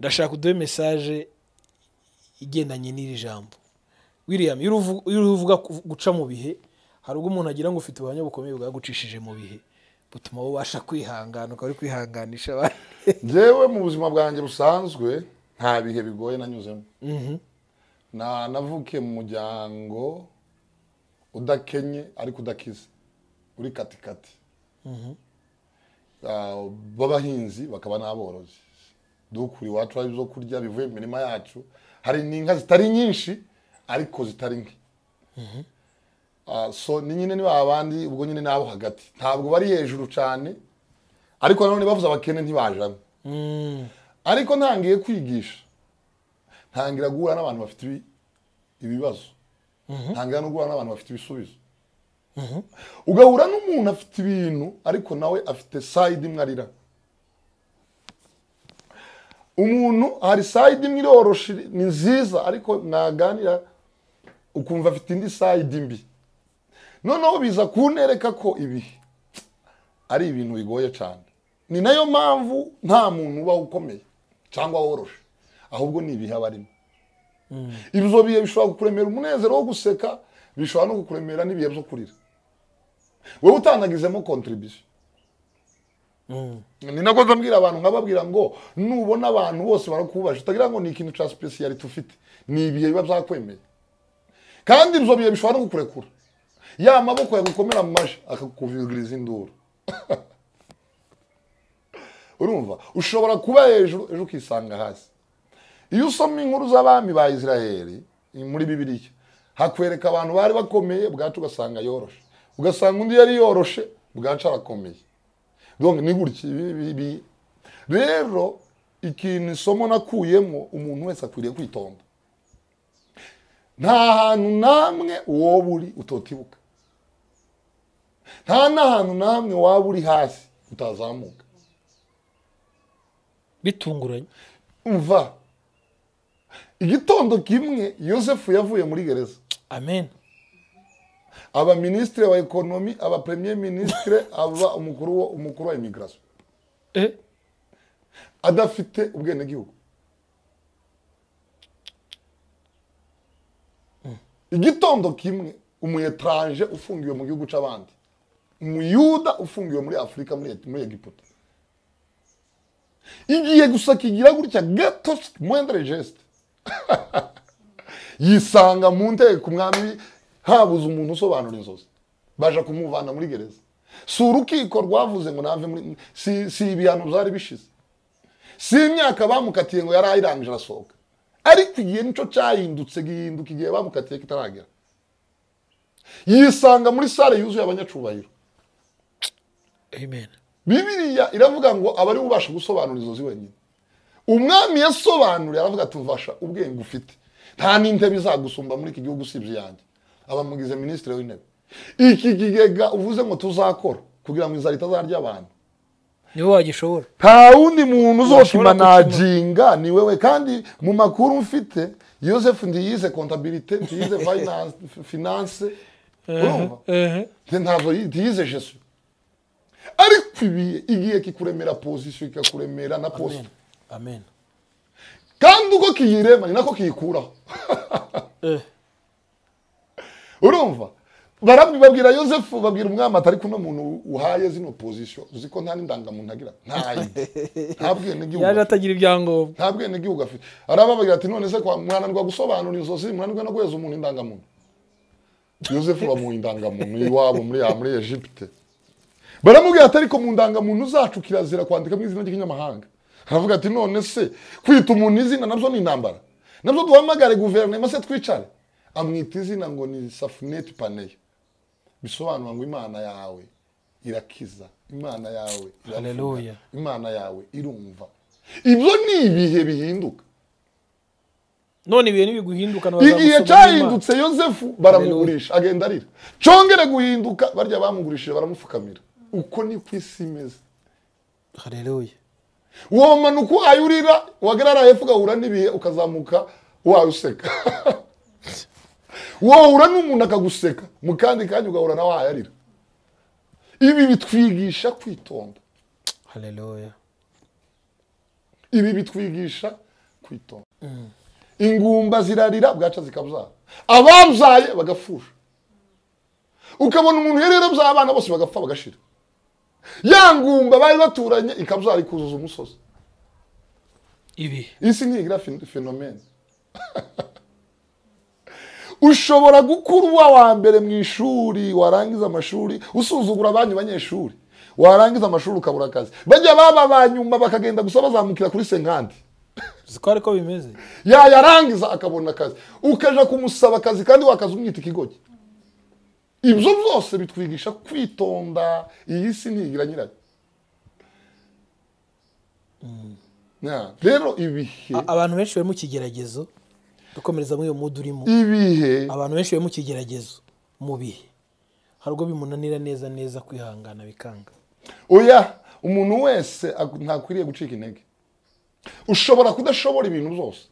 Ndashaka uduhe message igendanye n'iri jambo. William, uruvuga guca mu bihe, hari ubwo umuntu agira ngo ufite ubanya bukomeye bwagucishije mu bihe, butuma ubasha kwihangana, ukari kwihanganisha abantu. Jewe mu buzima bwanjye busanzwe nta bihe bigoye nanyuzemo. Navukiye mu muryango udakenye ariko udakize. Uri katikati. Babahinzi bakaba n'aborozi dukuri wacu ari zo kurya bivuye imirima yacu hari n'inka zitari nyinshi ariko zitari nke so ni nyine ni babandi ubwo nyine nabo hagati ntabwo bari hejuru cyane ariko nanone bavuze abakene ntibajamwe ariko ntangiye kwigisha ntangira guhura n'abantu bafite ibibazo ntangira no guhura n'abantu bafite ibisubizo ugahura n'umuntu afite ibintu ariko nawe afite side imwarira umuntu hari side imwiroroshe ni nziza ariko naganira ukumva afite indi side mbi noneho biza kunereka ko ibi ari ibintu bigoye cyane ni nayo mpamvu nta muntu uba ukomeye cyangwa woroshe ahubwo ni ibihe barimo ibyo biye bishobora kukuremera umunezero wo guseka bishobora no kukuremera n'ibihe byo kurira wowe utandagizemo contribution ni nako zambwira abantu nkababwira ngo nubona abantu bose barakubaje utagira ngo ni ikintu cya speciality ufite ni ibihe biba byakwemeye kandi ibyo biye bishobora no kukurekura ya maboko yagukomera mu maji akakuvugiriza induru urumva ushobora kuba hejuru ejo ukisanga hasi iyo usoma inkuru z'abami ba Israeli muri Bibiliya hakwereka abantu bari bakomeye bwacu ugasanga yoroshe ugasanga undi yari yoroshe bwacu arakomeye donc ni gutya ibi rero ikintu isomo nakuyemo umuntu wese akwiriye kwitonda nta hantu namwe wowe uri utotibuka nta hantu namwe wowe uri hasi utazamuka bitunguranye umva igitondo kimwe Yosefu yavuye muri gereza amen aba ministre wa economy aba premier ministre aba umukuru wa immigration adafite ubwene gihugu igitondo kimwe umu étranger ufungiwe mu gihugu c'abandi umu Yuda ufungiwe muri Afrika muri Egiputa igiye gusa kigira gutya gato moindre geste yisanga mu nteko kumwami habuze umuntu usobanura inzozi baje kumuvana muri gereza surukiko rwavuze ngo nave muri si ibiyano byari bishize si imyaka bamukatiye ngo yarayirangije arasohoka ariko igihe nico cyahindutse gihinduka igihe bamukatiye kitaragera yisanga muri sare yuzuye abanyacubahiro amen Bibiliya iravuga ngo abari ubasha gusobanura inzozi wenyine umwami yasobanura aravuga ati mvasha ubwenge ufite nta n'inte bizagusumba muri iki gihugu usibye yanjye abamugize ministre w'intebe iki kigega uvuze ngo tuzakora kugira ngo inzara itazarya abantu niwe wagishobora nta wundi muntu uzoshimanaginga ni wewe kandi mu makuru mfite Joseph ndiyize comptabilité ndiyize finance ntabwo ndiyize Yesu ariko igiye kikuremera position ikakuremera na poste amen kandi uko kiyirema ni nako kiyikuraho urumva barabwira Joseph babwira umwami atari kuno muntu uhaye zino position uziko nta ndangamuntu agira ntabwo atagira ibyangombwa ntabwo n'igihugu afite arababagira ati none se kwa mwana ndwa gusobanura inzozi mwana ndwa no kweza umuntu indangamuntu Joseph bamuha indangamuntu iwabo muri Egypte baramubwira atari ko mu ndangamuntu uzacukira zira kwandika mu izina ry'ikinyamahanga aravuga ati none se kwita umuntu izina nabyo ni intambara nabyo duhamagare guverinoma se twicare amwita izina ngo ni Safuneti Paneya bisobanura ngo imana yawe irakiza imana yawe haleluya imana yawe irumva ibyo ni ibihe bihinduka none ibihe nibiguhinduka n'abazabusoma igihe cyahindutse Joseph baramugurisha agenda arira cyongere guhinduka barya bamugurishije baramufukamira uko ni kwisimeza haleluya uwo manuko ayurira wagarara efuga ura nibihe ukazamuka wauseka wo ura n'umuntu akaguseka mukandi kandi ugahura na wayarira ibi bitwigisha kwitonda haleluya ibi bitwigisha kwitonda ingumba zirarira bwaca zikabuza ababyaye bagafusha ukabona umuntu herero by'abana bose bagapfa bagashira yangumba bari baturanye ikabyari kuzuza umusozi ibi isi ni igra phenomene ushobora gukurwa wa mbere mu ishuri warangiza amashuri usuzugura abanyu banyeshuri warangiza amashuri ukabura kazi bajya baba banyuma bakagenda gusaba zamukira kuri senkandi zikore ko bimeze ya yarangiza akabona kazi ukaja kumusaba kazi kandi wakazumwita ikigogi ibyo byose bitwigisha kwitonda iyi si ntigira nyirayo rero ibihe abantu benshi bari mu kigeragezo dukomereza muri iyo mudu urimo ibihe abantu benshi bari mu kigeragezo mu bihe hari ubwo bimunanira neza neza kwihangana bikanga oya umuntu wese ntakwiriye gucika intege ushobora kudashobora ibintu byose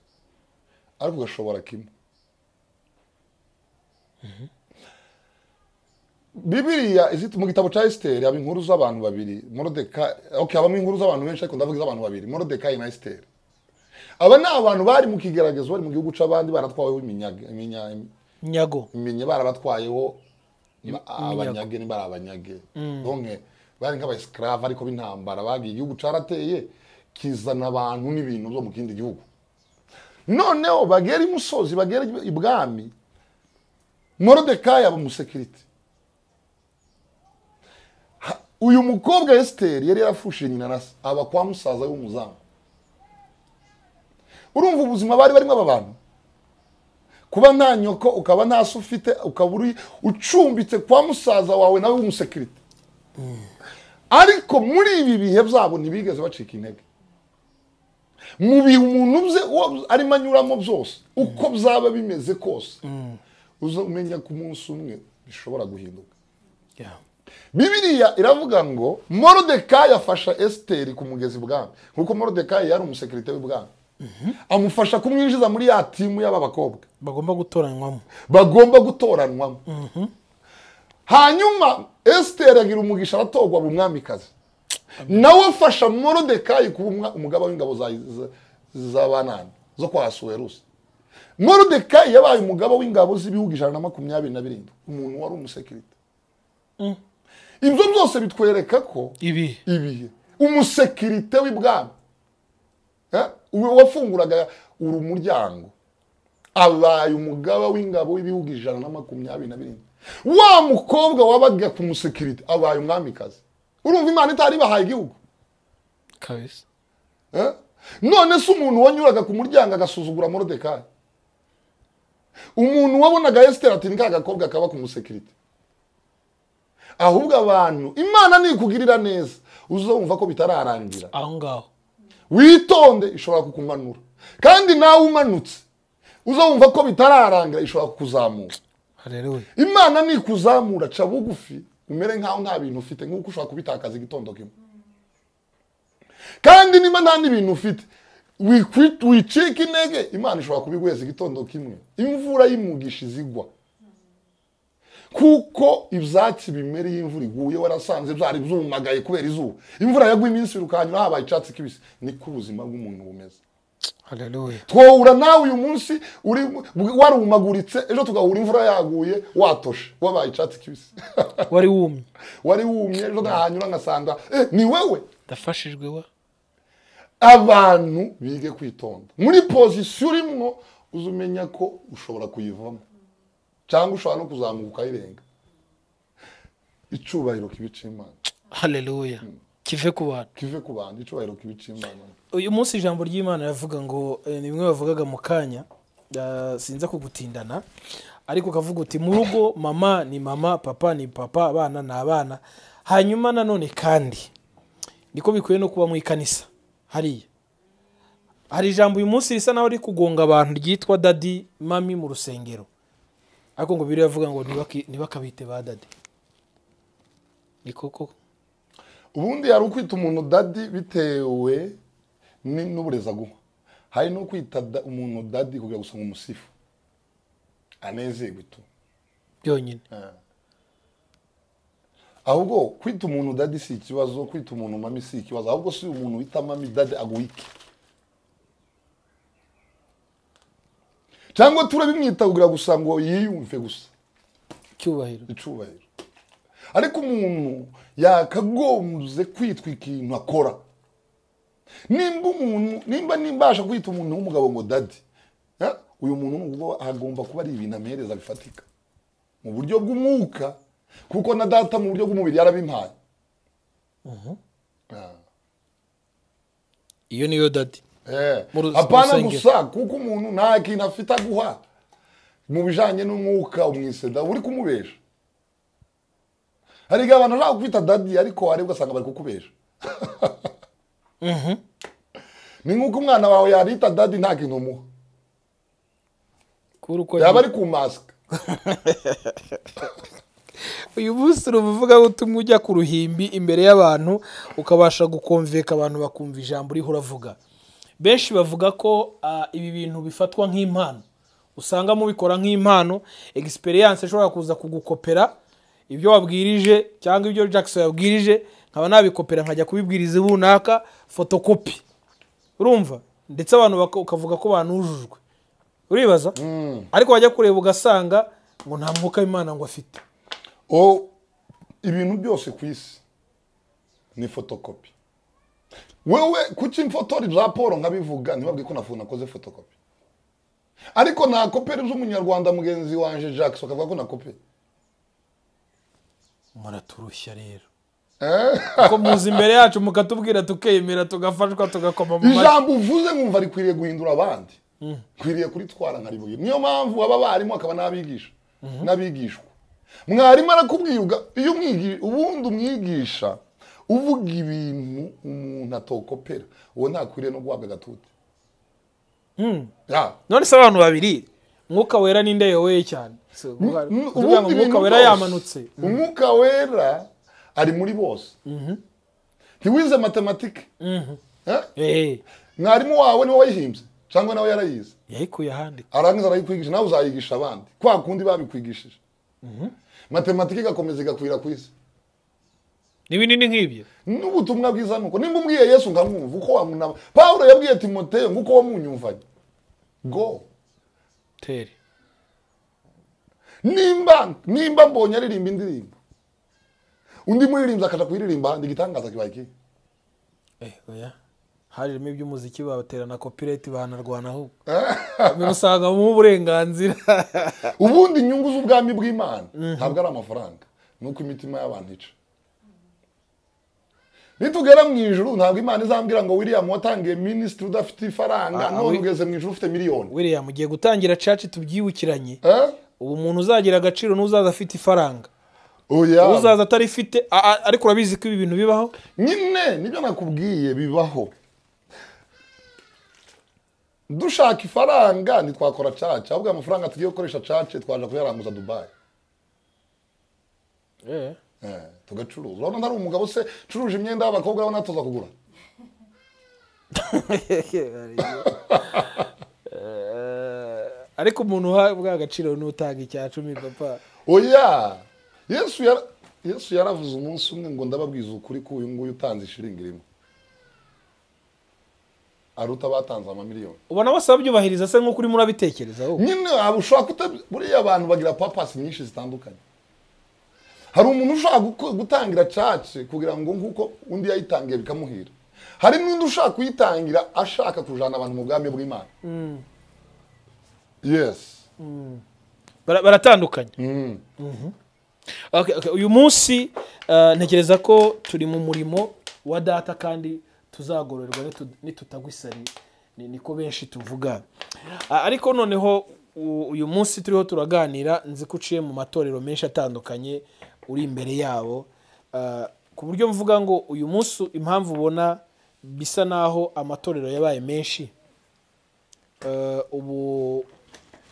ariko ugashobora kimwe Bibiliya iziti mu gitabo cya Esteri aba inkuru z'abantu babiri Morodeka okay aba inkuru z'abantu benshi ariko ndavuga z'abantu babiri Morodeka na Esteri aba ni abantu bari mu kigeragezo bari mu gihugu c'abandi baratwaweho iminyago iminye barabatwayeho abanyage ni barabanyage donke bari nk'abasclave ariko b'intambara bagiye igihugu carateye kizana abantu n'ibintu byo mu kindi gihugu noneho bagera imusozi bagera ibwami Morodeka aba mu security uyu mukobwa Esther yari yafushije nyina na aba kwa musaza w'umuzamu urumva ubuzima bari barimo abantu kuba nta nyoko ukaba nta sufite ukaburi ucumbitse kwa musaza wawe nawe w'umusekirite ariko muri ibi bihe byabo nibigeze bacika intege mu bihe umuntu bye ari manyuramo byose uko byaba bimeze kose uzamenya ku munsi umwe bishobora guhinduka Bibiliya iravuga ngo Morodeka yafasha Esteri ku mugezi bwami kuko Morodeka yari umusekirite w'ibwami amufasha kumwinjiza muri ya timu y'aba bakobwa bagomba gutoranwamo hanyuma Esteri agira umugisha aratogwa mu mwamikazi nawe afasha Morodeka kuba umugaba w'ingabo z'abanani zo kwa Asuwerusi Morodeka yabaye umugaba w'ingabo z'ibihugu 127 umuntu wari umusekirite ibyo byose bitwereka ko ibihe umusekirite w'ibwami wafunguraga urumuryango abaye umugaba w'ingabo w'ibihugu 127 wa mukobwa wabaga ku musekirite abaye umwamikazi urumva Imana itari bahaye igihugu kabisa none se umuntu wanyuraga ku muryango agasuzugura Morodekayi umuntu wabonaga Esteri ati nka gakobwa kaba ku musekirite ahubwo abantu Imana nikugirira neza uzumva ko bitararangira aho ngaho witonde ishobora kukumanura kandi nawe umanutse uzumva ko bitararangira ishobora kukuzamura haleluya Imana nikuzamura ca bugufi umere nkaho nta bintu ufite nkuko ushobora kubitakaza igitondo kimwe kandi nima nta n'ibintu ufite wicika intege Imana ishobora kubigweza igitondo kimwe imvura y'imugisha izigwa kuko ibyatsi bimereye imvura iguye warasanze byari byumagaye kubera izuba imvura yagwa iminsi irukanyura habaye icyatsi kibisi ni ku buzima bw'umuntu bumeze haleluya twahura nawe uyu munsi uri warumaguritse ejo tugahura imvura yaguye watoshe wabaye icyatsi kibisi wari wumye ejo ndahanyura ngasanga ni wewe dafashijwe wa abantu bige kwitonda muri position urimo uzumenya ko ushobora kuyivamo cyangwa ushobora no kuzamuka irenga icubahiro kibica Imana haleluya kive ku bantu icubahiro kibica Imana uyu munsi ijambo ry'Imana yavuga ngo ni bimwe bavugaga mu kanya sinza kugutindana ariko kavuga uti mu rugo mama ni mama papa ni papa abana na abana hanyuma nanone kandi niko bikuye no kuba mu ikanisa hariya hari ijambo uyu munsi risa naho ari kugonga abantu ryitwa daddy mami mu rusengero Ako ngo Bibiliya avuga ngo nibakabite ba daddy. Ni koko. Ubundi yari kwita umuntu daddy bitewe n'ubureza guha. Hari no kwita umuntu daddy kugira gusanga umusifu. Aneze gitu. Byonyine. Ahubwo kwita umuntu daddy si ikibazo, kwita umuntu mami si ikibazo. Ahubwo si umuntu wita mami daddy aguhiki. Cyangwa turabimwita kugira gusanga yiyumve gusa icyubahiro ariko umuntu yakagombye kwitwa ikintu akora nimbasha kwita umuntu w'umugabo ngo daddy uyu muntu ubwo agomba kuba ari ibintu amereza bifatika mu buryo bw'umwuka kuko na data mu buryo bw'umubiri yarabimpaye iyo niyo daddy apana gusa kuko umuntu nta kintu afite aguha mu bijanye n'umwuka umwiseda uri kumubesha hari abantu nta kwita daddy ariko aribwo asanga bari kukubesha ninguko umwana wawe yarita daddy ntakintumu kuruko yaba ari ku mask uyu busuru buvuga utumwe ujya ku ruhimbi imbere y'abantu ukabasha gukonveka abantu bakumva ijambo uri huravuga benshi bavuga ko ibi bintu bifatwa nk'impano usanga mu bikora nk'impano experience ishobora kuza kugukopera ibyo wabwirije cyangwa ibyo Jackson yabwirije nkaba nabikopera nkajya kubibwiriza bunaka photocopy urumva ndetse abantu bakavuga ko banujujwe uribaza ariko wajya kureba ugasanga ngo nta mwuka imana ngo afite o ibintu byose kwisi ni photocopy wewe kuki mfotori raporo ngabivuga nibabwiye ko nafuna koze photocopy ariko na kopera z'umunyarwanda mugenzi wanje Jackson akavuga ko nakopera muraturushya rero ko muzi imbere yacu mukatubwira tukeyemera tugafashwa tugakoma mu ijambo uvuze nkumva ari kwiriye guhindura abandi kwiriye kuri twara nkaribuye niyo mpamvu baba barimo akaba nabigisha nabigishwa mwarimu arakubwira iyo ubundi umwigisha uvuga ibintu umuntu atokopera uwo ntakwiriye no guhabwa gatuti none se abantu babiri Mwuka Wera ninde yowe cyane Mwuka Wera yamanutse Mwuka Wera ari muri bose ntiwize matematike mwarimu wawe niwe wayihimbye cyangwa nawe yarayize yayikuye ahandika arangiza arayikwigisha nawe uzayigisha abandi kwa kundi babikwigishije matematike gakomeza gakwira kwisi nibinini nkibye n'ubutumwa bwiza nuko nimba umwiye Yesu ngamwumva uko wamunaba Paulo yabwiye Timotheo nguko wamunyumvanye go teri nimba mbonye aririmba indirimbo undi muririmbyi akaja kuririmba ndigitangaza kibaki oya haririmo iby'umuziki babaterana copyright banarwana aho birusanga mu burenganzira ubundi inyungu z'ubwami bw'Imana ntabwo ari amafaranga nuko imitima y'abantu ica nitugera mu ijuru ntabwo Imana izambwira ngo William watangiye ministry udafite ifaranga none ugeze mu ijuru ufite miliyoni William ugiye gutangira church tubyibukiranye ubu muntu uzagira agaciro n'uzaza afite ifaranga oya uzaza atari ifite ariko urabizi ko ibi bintu bibaho nyine nibyo nakubwiye bibaho dushaka ifaranga nitwakora church ahubwo amafaranga tugiye gukoresha church twaje kuyaranguza Dubai tugacuruza urabona ndari umugabo se curuje imyenda y'abakobwa urabona atoza kugura ariko umuntu ubwa agaciro n'utanga icya 10 papa oya Yesu yaravuze umunsi umwe ngo ndababwiza ukuri ko uyu nguyu utanze shilingi rimwe aruta batanze amamiliyoni ubona bose babyubahiriza se nko kuri murabitekereza aho nyine abushaka buri abantu bagira purpose nyinshi zitandukanye hari umuntu ushaka gutangira church kugira ngo nkuko undi yayitangiye bikamuhira hari n'undi ushaka kuyitangira ashaka kujana abantu mu bwami bw'Imana yes baratandukanye okay uyu munsi ntekereza ko turi mu murimo wa data kandi tuzagororerwa nitutagwisari niko benshi tuvuga ariko noneho uyu munsi turiho turaganira nzi kuciye mu matorero menshi atandukanye uri imbere yabo ku buryo mvuga ngo uyu munsi impamvu ubona bisa naho amatorero yabaye menshi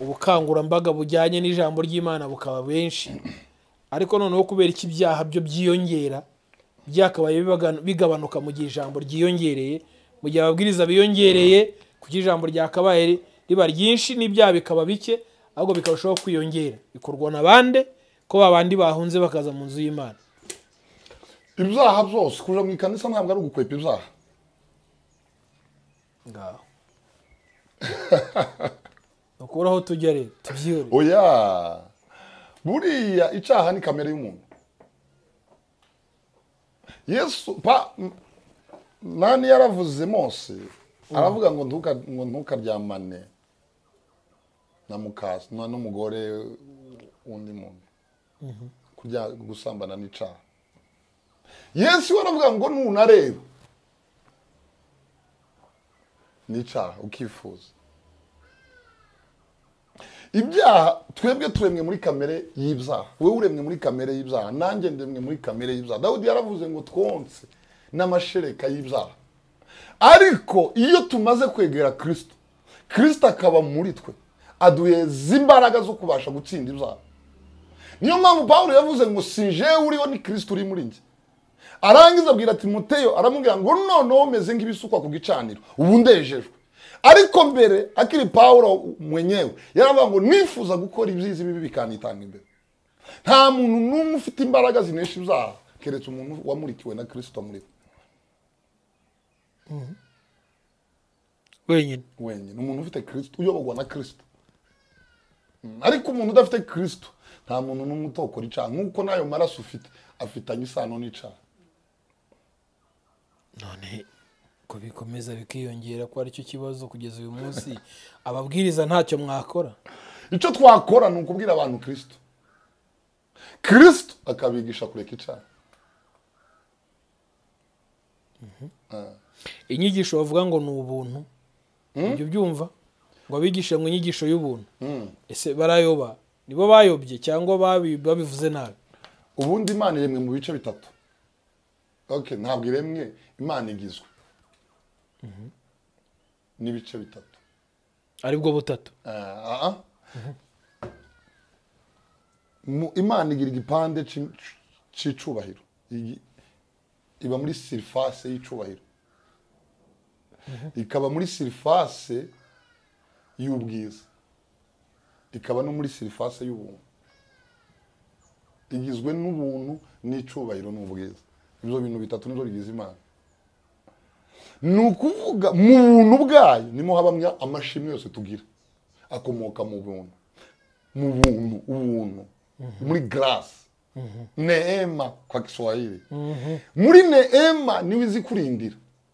ubukangurambaga bujyanye n'ijambo ry'Imana bukaba benshi ariko noneho kubera iki byaha byo byiyongera byakabaye bigabanuka mu gihe ijambo ryiyongereye mu gihe ababwiriza biyongereye kugira ijambo ryakabaye riba ryinshi n'ibyaha bikaba bike ahubwo bikarushaho kwiyongera bikorwa n'abande ko babandi bahunze bakaza mu nzu y'Imana ibyaha byose kuja mu ikanisa ntabwo ari ugukwepa ibyaha ngaho ukuraho tugere tubyure oya buriya icyaha ni kamera y'umuntu Yesu nani yaravuze Mose aravuga ngo ntukaryamane na mukase n'umugore undi muntu kujya gusambana n'icyaha Yesu aravuga ngo nunareba n'icyaha ukifuza ibyaha twebwe turemwe muri kamere y'ibyaha wewe uremwe muri kamere y'ibyaha nanjye ndemwe muri kamere y'ibyaha Dawidi yaravuze ngo twonse n'amashereka y'ibyaha ariko iyo tumaze kwegera Kristo, Kristo akaba muri twe aduheza imbaraga zo kubasha gutsinda ibyaha. Niyo mpamvu Paulo yavuze ngo si jewe uriho ni Kristo uri muri njye. Arangiza abwira Timoteyo aramubwira ngo noneho meze nk'ibisukwa ku gicaniro ubu ndejejwe. Ariko mbere akiri Paulo mwenyewe yaravuga ngo nifuza gukora ibyiza bibi bikanitanga imbere. Nta muntu n'umwe ufite imbaraga zinesha ibyaha keretse umuntu wamurikiwe na Kristo muri twe. Wenyine umuntu ufite Kristo uyobogwa na Kristo. Ariko umuntu udafite Kristo nta muntu n'umwe utokora icaha nkuko nayo maraso ufite afitanye isano n'icaha. None ko bikomeza bikiyongera ko ari cyo kibazo kugeza uyu munsi ababwiriza ntacyo mwakora. Icyo twakora ni ukubwira abantu Kristo, Kristo akabigisha kureka icaha. Inyigisho bavuga ngo ni ubuntu, ibyo byumva ngo abigisha ngo inyigisho y'ubuntu, ese barayoba nibo bayobye cyangwa babivuze nabi? Ubundi Imana iremwe mu bice bitatu, okay, ntabwo iremwe, Imana igizwe n'ibice bitatu aribwo butatu. Imana igira igipande cy'icubahiro, iba muri surface y'icubahiro, ikaba muri surface y'ubwiza, ikaba no muri surface y'ubuntu. Igizwe n'ubuntu n'icubahiro n'ubwiza, ibyo bintu bitatu nizo bigize Imana. Nukuvuga mu buntu bwayo nimo habamwe amashimwe yose tugira akomoka mu buntu, ubuntu muri grace, neema kwa Kiswahili. Muri neema niwe zikurindira.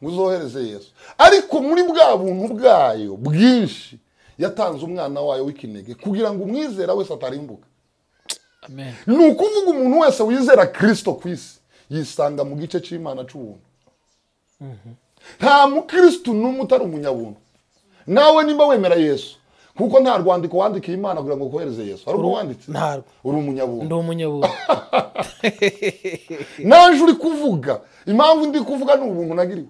muzohereze Yesu. Ariko muri bwa buntu bwayo bwinshi yatanze umwana wayo w'ikinege kugira ngo umwizera wese atarimbuka. Amen. Nuko uvuga umuntu wese wizera Kristo kwisi yisanga mu gice cy'Imana cy'ubuntu. Nta mu Kristo n'umutari umunyabuntu. Nawe nimba wemera Yesu kuko nta rwandiko wandikiye Imana kugira ngo kohereze Yesu. Ari uwanditse. Ntabwo. Uri umunyabuntu. Ndi umunyabuntu. Naje uri kuvuga impamvu ndi kuvuga n'ubuntu nagiriwe.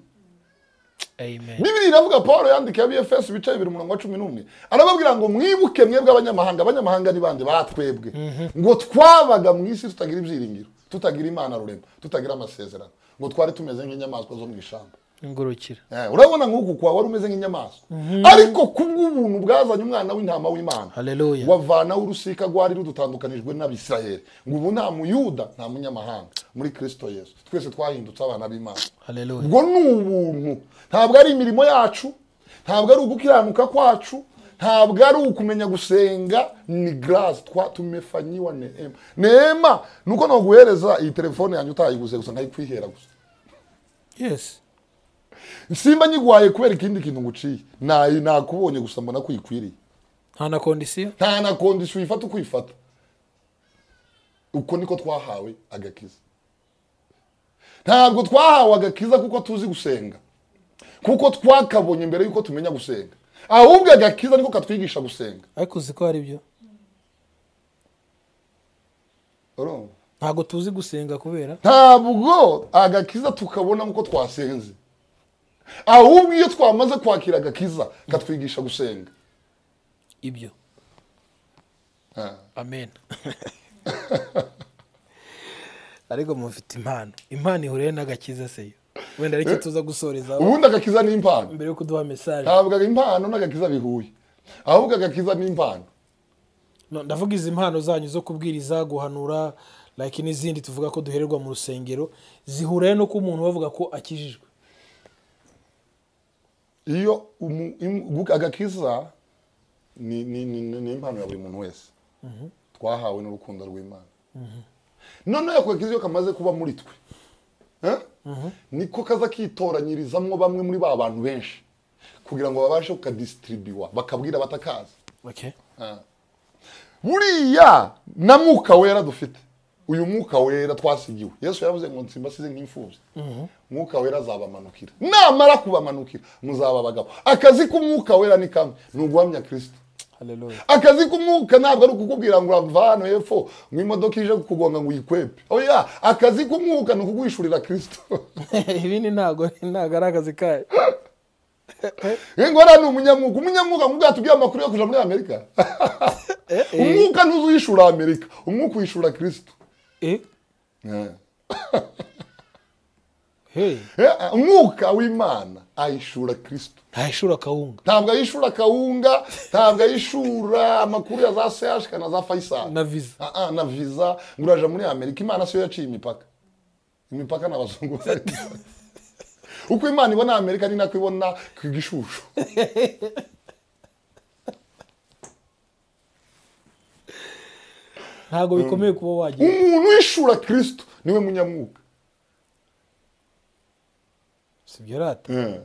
Amen. Bibiri iravuga Paulo yandikiye ab'Efeso bicaye 2:11 arababwira ngo mwibuke mwebwe abanyamahanga, abanyamahanga ni bande batwebwe ngo twabaga mu isi tutagira ibyiringiro, tutagira Imana rurema, tutagira amasezerano, ngo twari tumeze nk'inyamaswa zo mu ishyamba, ingurukira. Urabona nk'uko kwa wari umeze nk'inyamaswa, ariko kubw'ubuntu bwazanye umwana w'intama w'Imana. Haleluya. Wavana urusika gwari rudutandukanijwe n'Abisiraheli, ngo ubu nta muyuda nta munyamahanga, muri Kristo Yesu twese twahindutse abana b'Imana. Haleluya. Ngo n'ubuntu ntabwo ari imirimo yacu, ntabwo ari ugukiranuka kwacu, ntabwo ari ukumenya gusenga, ni grace twatumefanyiwa neema. Neema nuko no guhereza iyi telefone yanyu utayiguze gusa nkayikwihera gusa. Yes. Simba nyigwaye kubera ikindi kintu nguciye. Nakubonye gusa mbona kwikwiriye. Nta na condition ifata kwifata. Uko niko twahawe agakiza. Ntabwo twahawe agakiza kuko tuzi gusenga. Kuko twakabonye mbere yuko tumenya gusenga. Ahubwo agakiza niko katwigisha gusenga. Ariko uzi ko ari byo. Ntabwo tuzi gusenga kubera. Ntabwo agakiza tukabona nko twasenze. Ahubwo iyo twamaze kwakira agakiza katwigisha gusenga ibyo. Amen. Ariko mufite impano ihuriye n'agakiza seyo. Wenda ariko tuza gusoreza. Ubundi agakiza ni impano. Mbere yo kuduha message. Ntabwo impano n'agakiza bihuye. Ahubwo agakiza ni impano. No ndavuga izi impano zanyu zo kubwiriza, guhanura, like n'izindi tuvuga ko duhererwa mu rusengero zihuriye no ku umuntu bavuga ko akijijwe. Iyo agakiza ni impano ya buri muntu wese. Twahawe n'urukundo rw'Imana. None agakiza iyo kamaze kuba muri twe, niko kaza kitoranyirizamwo bamwe muri ba bantu benshi kugira ngo babashe ukadistribuwa bakabwira batakaza. Okay. Buriya namuka wera dufite uyu mwuka wera twasigiwe. Yesu yaravuze ngo nsimba size nk'imfubyi. Mwuka wera azabamanukira. Namara kubamanukira muzaba bagabo. Akazi k'umwuka wera ni kamwe n'uguhamya Kristo. Haleluya. Akazi k'umwuka ntabwo ari kukubwira ngo uramvano hepfo ngo imodoka ije kugonga ngo yikwepe. Oya, akazi k'umwuka ni kugwishurira Kristo. Ibindi ntago ari akazi kayo. Ingora n'umunyamwuka, umunyamwuka mugatugiye amakuru yo kuja muri America. Umwuka ntuzishura America, umwuka wishura Kristo. Hey. Umwuka w'Imana ayishura Kristo. Ayishura kawunga. Ntabwo ayishura kawunga, ntabwo ayishura amakuru ya za Seashka na za Faisal. Na visa. Na visa nguraje muri America Imana siyo yaciye imipaka. Imipaka n'abazungu. Uko Imana ibona America ni nako ibona kwigishusho. Ntago bikomeye kuba wagiye. Umuntu wishura Kristo niwe munyamwuka. Sibirate.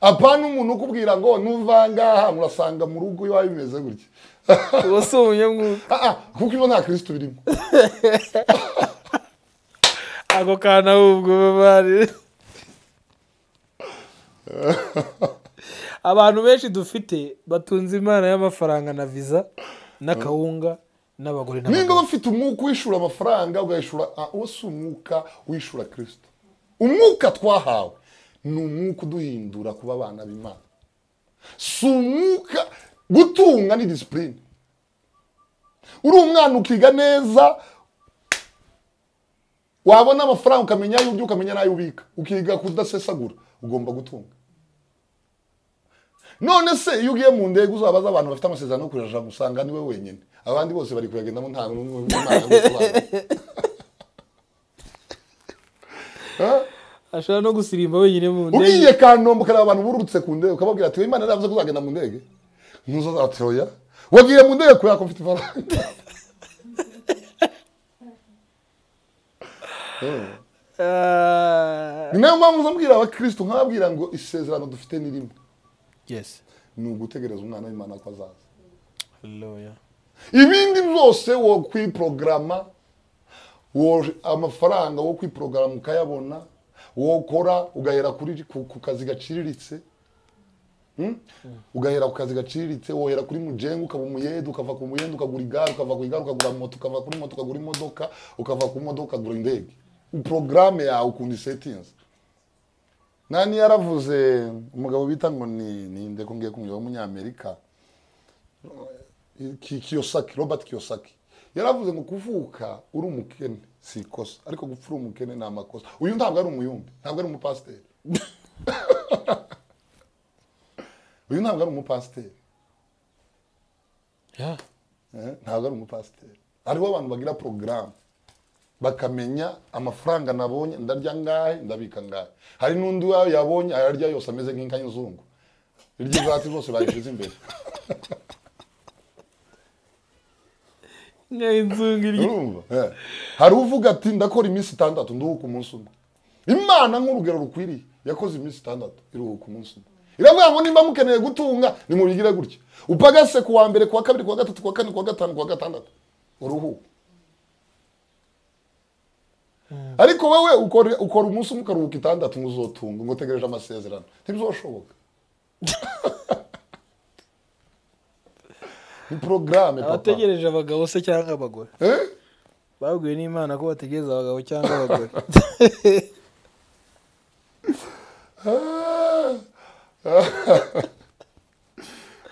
Apana umuntu ukubwira ngo nuva ngaha murasanga mu rugo yo abimeze gutya. Wose umunyamwuka. Kuko ibona nta Kristo birimo. Ako kana ubwo babari. Abantu benshi dufite batunze Imana y'amafaranga na visa na kawunga n'abagore n'abagabo. Ningo bafite umwuka wishura amafaranga ugashura wose umwuka wishura Kristo. Umwuka twahawe ni umwuka duhindura kuba abana b'Imana. Si umwuka gutunga ni discipline. Uri umwana ukiga neza wabona amafaranga ukamenya ayo ukamenya nayo ubika ukiga kudasesagura ugomba gutunga. None se iyo ugiye mu ndege uzabaza abantu bafite amasezerano yo kuraja gusanga niwe wenyine abandi bose bari kuyagenda mu ntabwo n'umwe ashobora no gusirimba wenyine mu ndege uriye kanomboka abantu bururutse ku ndege ukababwira ati Imana yaravuze kuzagenda mu ndege muzo atoya wagiye mu ndege kuya ko mfite ifaranga. Niyo mpamvu nzambwira abakristo nkababwira ngo isezerano dufite ni rimwe. Yes. Nugutegereza umwana w'Imana ko azaza. Haleluya. Ibindi byose wo kwiprograma wo amafaranga wo kwiprograma ukayabona wo kora ugahera kuri kukazi gaciriritse. Ugahera kukazi gaciriritse wohera kuri mujenga ukaba umuyede ukava ku muyende ukagura igare ukava ku igare ukagura moto ukava kuri moto ukagura imodoka ukava ku modoka ukagura indege. Uprograme yawe ukundi settings. Nani yaravuze umugabo bita ngo ni nde kongiye kumyo umunyamerika Kiyosaki, Robert Kiyosaki yaravuze ngo kuvuka uri umukene si kosa ariko gupfura umukene na makosa. Uyu ntabwo ari umuyumbi, ntabwo ari umupasiteri. Uyu ntabwo ari umupasiteri. Yeah. Ntabwo ari umupasiteri. Ariho abantu bagira program bakamenya amafaranga nabonye ndarya ngahe ndabika ngahe. Hari nundi wawe yabonye ararya yose ameze nk'inkanyuzungu iryo zati zose bagize imbere n'inzungu iryo. Hari uvuga ati ndakora iminsi 6 nduhuka umunsi umwe. Imana nk'urugero rukwiriye yakoze iminsi 6 iruhuka umunsi umwe. Iravuga ngo nimba mukeneye gutunga nimubigire gutya upagase ku wa 1 ku wa 2 ku wa 3 ku wa 4 ku wa 5 ku wa 6 uruhuka. Ariko wewe ukora umunsi umukaruhuka 6 muzotunga ngo tegereje amasezerano ntibizoshoboka. Ni programme papa. Ategereje abagabo se cyangwa abagore? Babwiye n'Imana ko bategereza abagabo cyangwa abagore.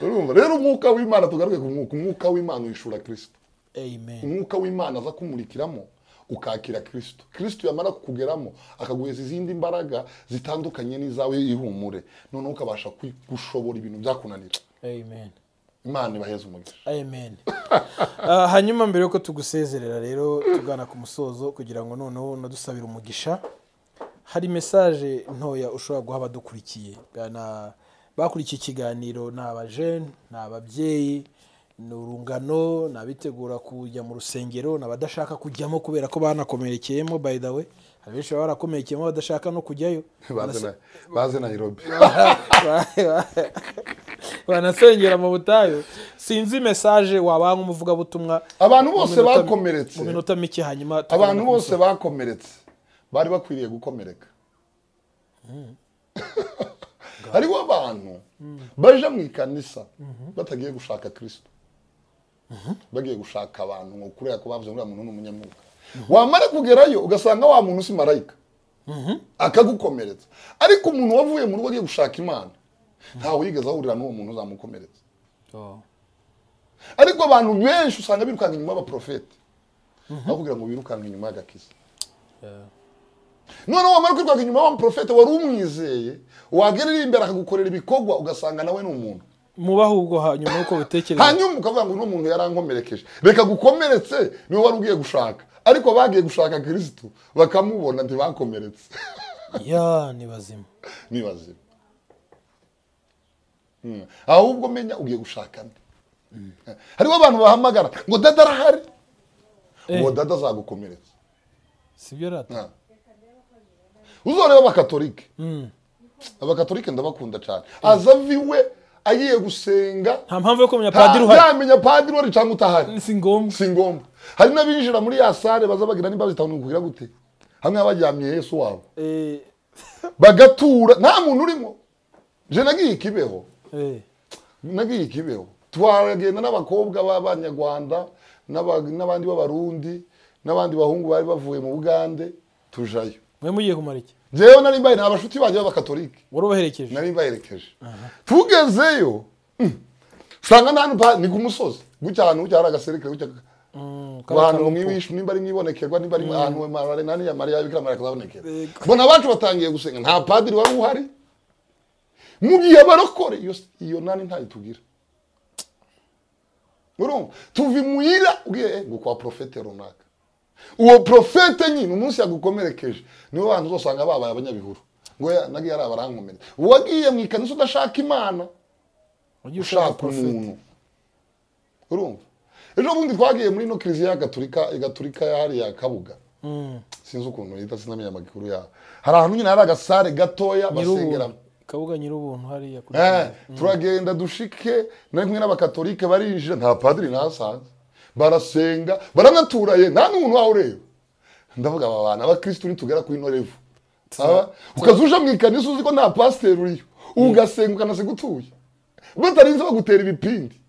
Urumva rero umwuka w'Imana tugaruke ku mwuka w'Imana wishura Kristo. Amen. Umwuka w'Imana aza kumurikiramo ukakira Kristo. Kristo yamara kukugeramo akaguheza izindi imbaraga zitandukanye n'izawe ihumure none ukabasha gushobora ibintu byakunanira. Amen. Imana ibaheze umugisha. Amen. Hanyuma mbere yuko tugusezerera rero tugana ku musozo kugira ngo noneho nadusabira umugisha. Hari message ntoya ushobora guha abadukurikiye bana bakurikiye ikiganiro n'abajene n'ababyeyi nurungano nabitegura kujya mu rusengero nabadashaka kujyamo kubera ko banakomerekeyemo by the way abisho barakomerekeyemo badashaka no kujyayo baze na Nairobi banasengera mu butayo sinzi message wabanka umuvuga butumwa abantu bose bakomeretse mu minota mike hanyuma abantu bose bakomeretse bari bakwiriye gukomereka hariho abantu baje mu ikanisa batagiye gushaka Kristo bagiye gushaka abantu ngo kurya ko bavuze ngura muntu n'umunyamwuka wamara kugerayo ugasanga wa muntu si marayika akagukomeretsa ariko umuntu wavuye mu rugo agiye gushaka Imana ntawe yigeze ahurira n'uwo muntu uzamukomeretsa ariko abantu benshi usanga birukanga inyuma abaprofeti bakubwira ngo birukanga inyuma y'agakiza no wamara kwirukanga inyuma y'abaprofeti wari umwizeye wagerera imbere akagukorera ibikogwa ugasanga nawe n'umuntu mubaho ubwo hanyuma uko bitekereza hanyuma ukavuga ngo no muntu yarankomerekeje reka gukomeretse niwe wari ugiye gushaka ariko bagiye gushaka Kristo bakamubona ntibakomeretse ya ni bazima ahubwo menya ugiye gushaka nde hariho abantu bahamagara ngo dada rahari ngo dada zagukomeretse sibyo rata uzoreba abakatolike abakatolike ndabakunda cyane azaviwe agiye gusenga nta mpamvu yo kumenya padiri uhari yamenya padiri wari cyangwa utahari si ngombwa hari nabinjira muri yasare bazabagira nimba bitanu kugira gute hamwe abajyamye Yesu wabo bagatura nta muntu urimo je nagiye kibeho twagenda n'abakobwa b'abanyarwanda n'abandi b'abarundi n'abandi bahungu bari bavuye mu Bugande tujayo mwe mugiye kumara iki jewe nari mbaye nabashuti bajye b'abakatolike warubaherekeje nari mbaherekeje tugezeyo sanga nanu ni kumusozi gucyana ucyara gaserekere ucyaka abantu mwiwishu nimba ari mwibonekerwa nimba ari ahantu we marare nani ya Maria bikira Maria kuzabonekera bona abantu batangiye gusenga nta padiri wari uhari mu gihe barokore iyo nani ntayi tugira urumva tuvi muira ugiye ngo kwa profete runaka uwo profete nyine umunsi yagukomerekeje niwe abantu uzosanga babaye abanyabihuru ngo nagi yari abarankomere wagiye mu ikanisa udashaka Imana ushaka umuntu urumva ejo bundi twagiye muri no kiliziya gaturika yari ya Kabuga sinzi ukuntu yita sinamenya amakuru ya hari ahantu nyine hari agasare gatoya basengeramo Kabuga nyiri ubuntu hari ya kuri turagenda dushike nari kumwe n'abakatolike barinjira nta padiri nasanze barasenga baranaturaye nta n'umuntu waho reba ndavuga aba bana abakristo nitugera ku ino level ukazuja mu ikanisa uziko nta pasteur uriyo ugasenga ukanasenga utuye batarinze bagutera ibipindi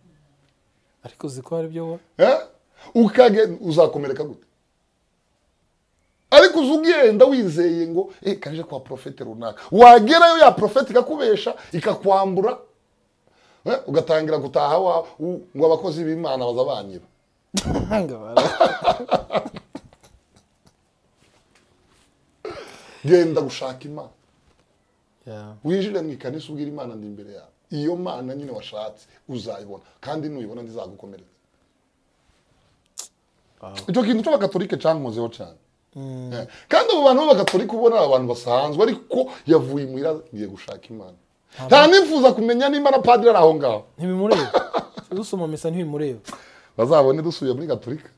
ariko uziko hari byo ukage uzakomereka gute ariko uzugenda wizeye ngo kaje kwa profete runaka wagerayo ya profete ikakubesha ikakwambura ugatangira gutaha wa ngo abakozi b'Imana bazabanyiba genda gushaka Imana winjire mu ikanisa ubwira Imana ndi imbere yawe iyo Mana nyine washatse uzayibona kandi nuyibona ndizagukomeretsa icyo kintu cy'abakatolike cyankozeho cyane kandi abo bantu b'abakatolike ubona abantu basanzwe ariko yavuye imwira ngiye gushaka Imana nta nifuza kumenya nimba na padiri araho ngaho ntibimureba dusoma misa ntibimureba bazabone dusubiye muri Gatolika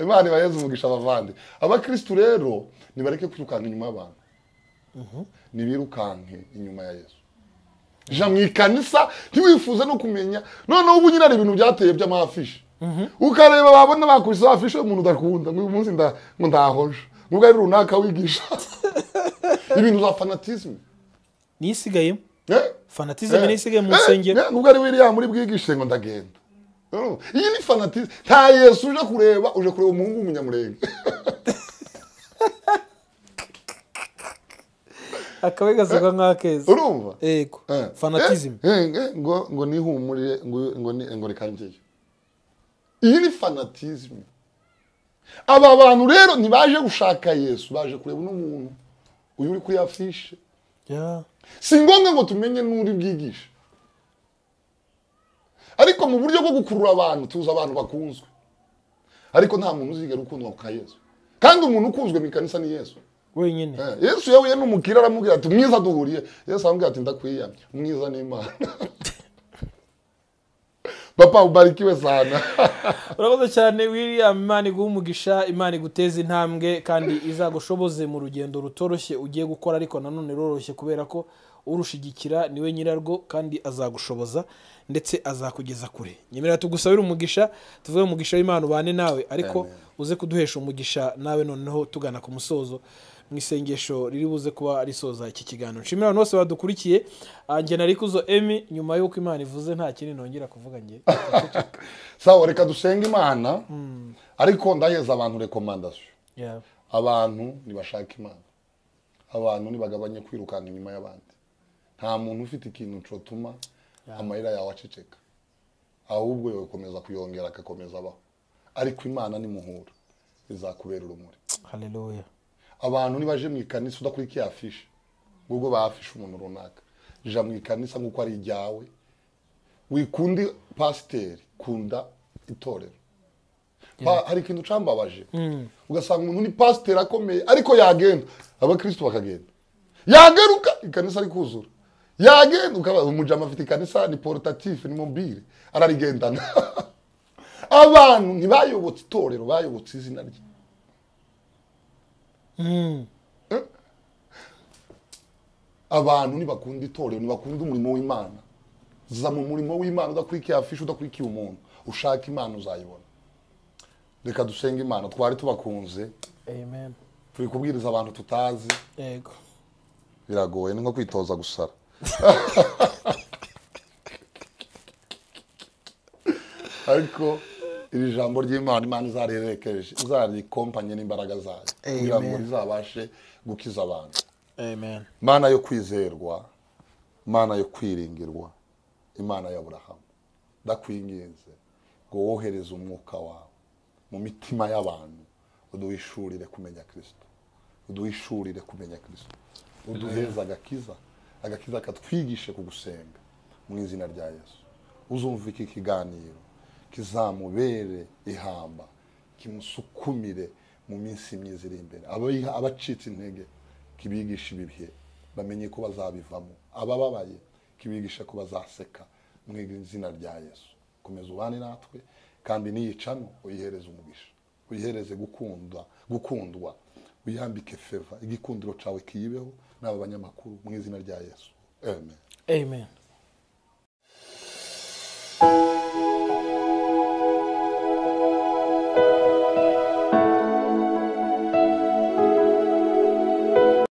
Imana ibahereze umugisha abavandi abakristo rero nibareke kwirukanga inyuma y'abantu nibirukanke inyuma ya Yesu jamwikanisa ntiwifuza no kumenya noneho ubu nyina ari ibintu byateye by'amafishi ukareba babona bakuriza abafishi umuntu udakunda ngo uyu munsi ndahoje ngo ari runaka wigisha ibintu za fanatisme nisigaye fanatisme nisigaye mu sengero ngo ari wiriya muri bwigishe ngo ndagenda iyi ni fanatisme nta Yesu uje kureba umuhungu w'umunyamurenge akabega zagwa nkakeze urumva yego fanatisme ngo nihumurire ngo rikanjye iyi ni fanatisme aba bantu rero ntibaje gushaka Yesu baje kureba n'umuntu uyu uri kuyafisha singonga ngo tumenye n'uri bwigisha ariko mu buryo bwo gukurura abantu tuza abantu bakunzwe ariko nta muntu uzigera ukundwa nka Yesu kandi umuntu ukunzwe mu ikanisa ni Yesu wenyine Yesu yawe n'umukira aramubwira ati mwiza duhuriye Yesu ambwira ati ndakwiyamye mwiza n'Imana Papa ubarikiwe sana Urakoze cyane William Imana iguhumugisha Imana iguteze intambwe kandi izagushoboze mu rugendo rutoroshye ugiye gukora ariko nanone roroshye kubera ko urushigikira niwe nyirarwo kandi azagushoboza ndetse azakugeza kure nyemera tugusabira umugisha tuvuye umugisha w'Imana ubane nawe ariko uze kuduhesha umugisha nawe noneho tugana ku musozo mu isengesho riri buze kuba arisoza iki kiganiro nshimira abantu bose badukurikiye nge narikuzo Emi nyuma y'uko Imana ivuze nta kintu nongera kuvuga nge sawa reka dusenga Imana ariko ndaheza abantu recommendation abantu nibashaka Imana abantu nibagabanye kwirukana inyuma y'abandi nta muntu ufite ikintu cyotuma amayira yawe aceceka ahubwo yo komeza kuyongera akakomeza abaho ariko Imana ni muhura izakubera urumuri haleluya abantu nibaje mu ikanisa udakurikiye afisha ubwo bafisha umuntu runaka ja mu ikanisa nguko ari ryawe wikundi pasiteri kunda itorero hari kintu cambabaje ugasanga umuntu ni pasiteri akomeye ariko yagenda abakristo bakagenda yagaruka ikanisa ari kuzura yagenda umujama afite ikanisa ni portatif ni mobile ararigendana abantu ntibayobotse itorero bayobotse izina rye abantu nibakunda itorero nibakunda umurimo w'Imana za mu murimo w'Imana udakurikiye afisha udakurikiye umuntu ushaka Imana uzayibona reka dusenga Imana twari tubakunze amen turi kubwiriza abantu tutazi yego biragoye ni nko kwitoza gusara ariko iri jambo ry'Imana Imana izarerekeje izarikompanye n'imbaraga zayo kugira ngo izabashe gukiza abantu amen Imana yo kwizerwa Imana yo kwiringirwa Imana ya Abrahamu ndakwinginze ngo wohereze umwuka wawe mu mitima y'abantu uduhishurire kumenya Kristo uduhishurire kumenya Kristo uduheza agakiza katwigishe kugusenga mu izina rya Yesu uzumva iki kiganiro kizamubere ihamba kimusukumire mu minsi myiza iri imbere abacitse intege kibigisha ibihe bamenye ko bazabivamo abababaye kibigisha ko bazaseka mu izina rya Yesu komeza ubane natwe kandi niyicano uyihereze umugisha uyihereze gukundwa uyambike feva igikundiro cawe kiyibeho n'abanyamakuru mu izina rya Yesu amen amen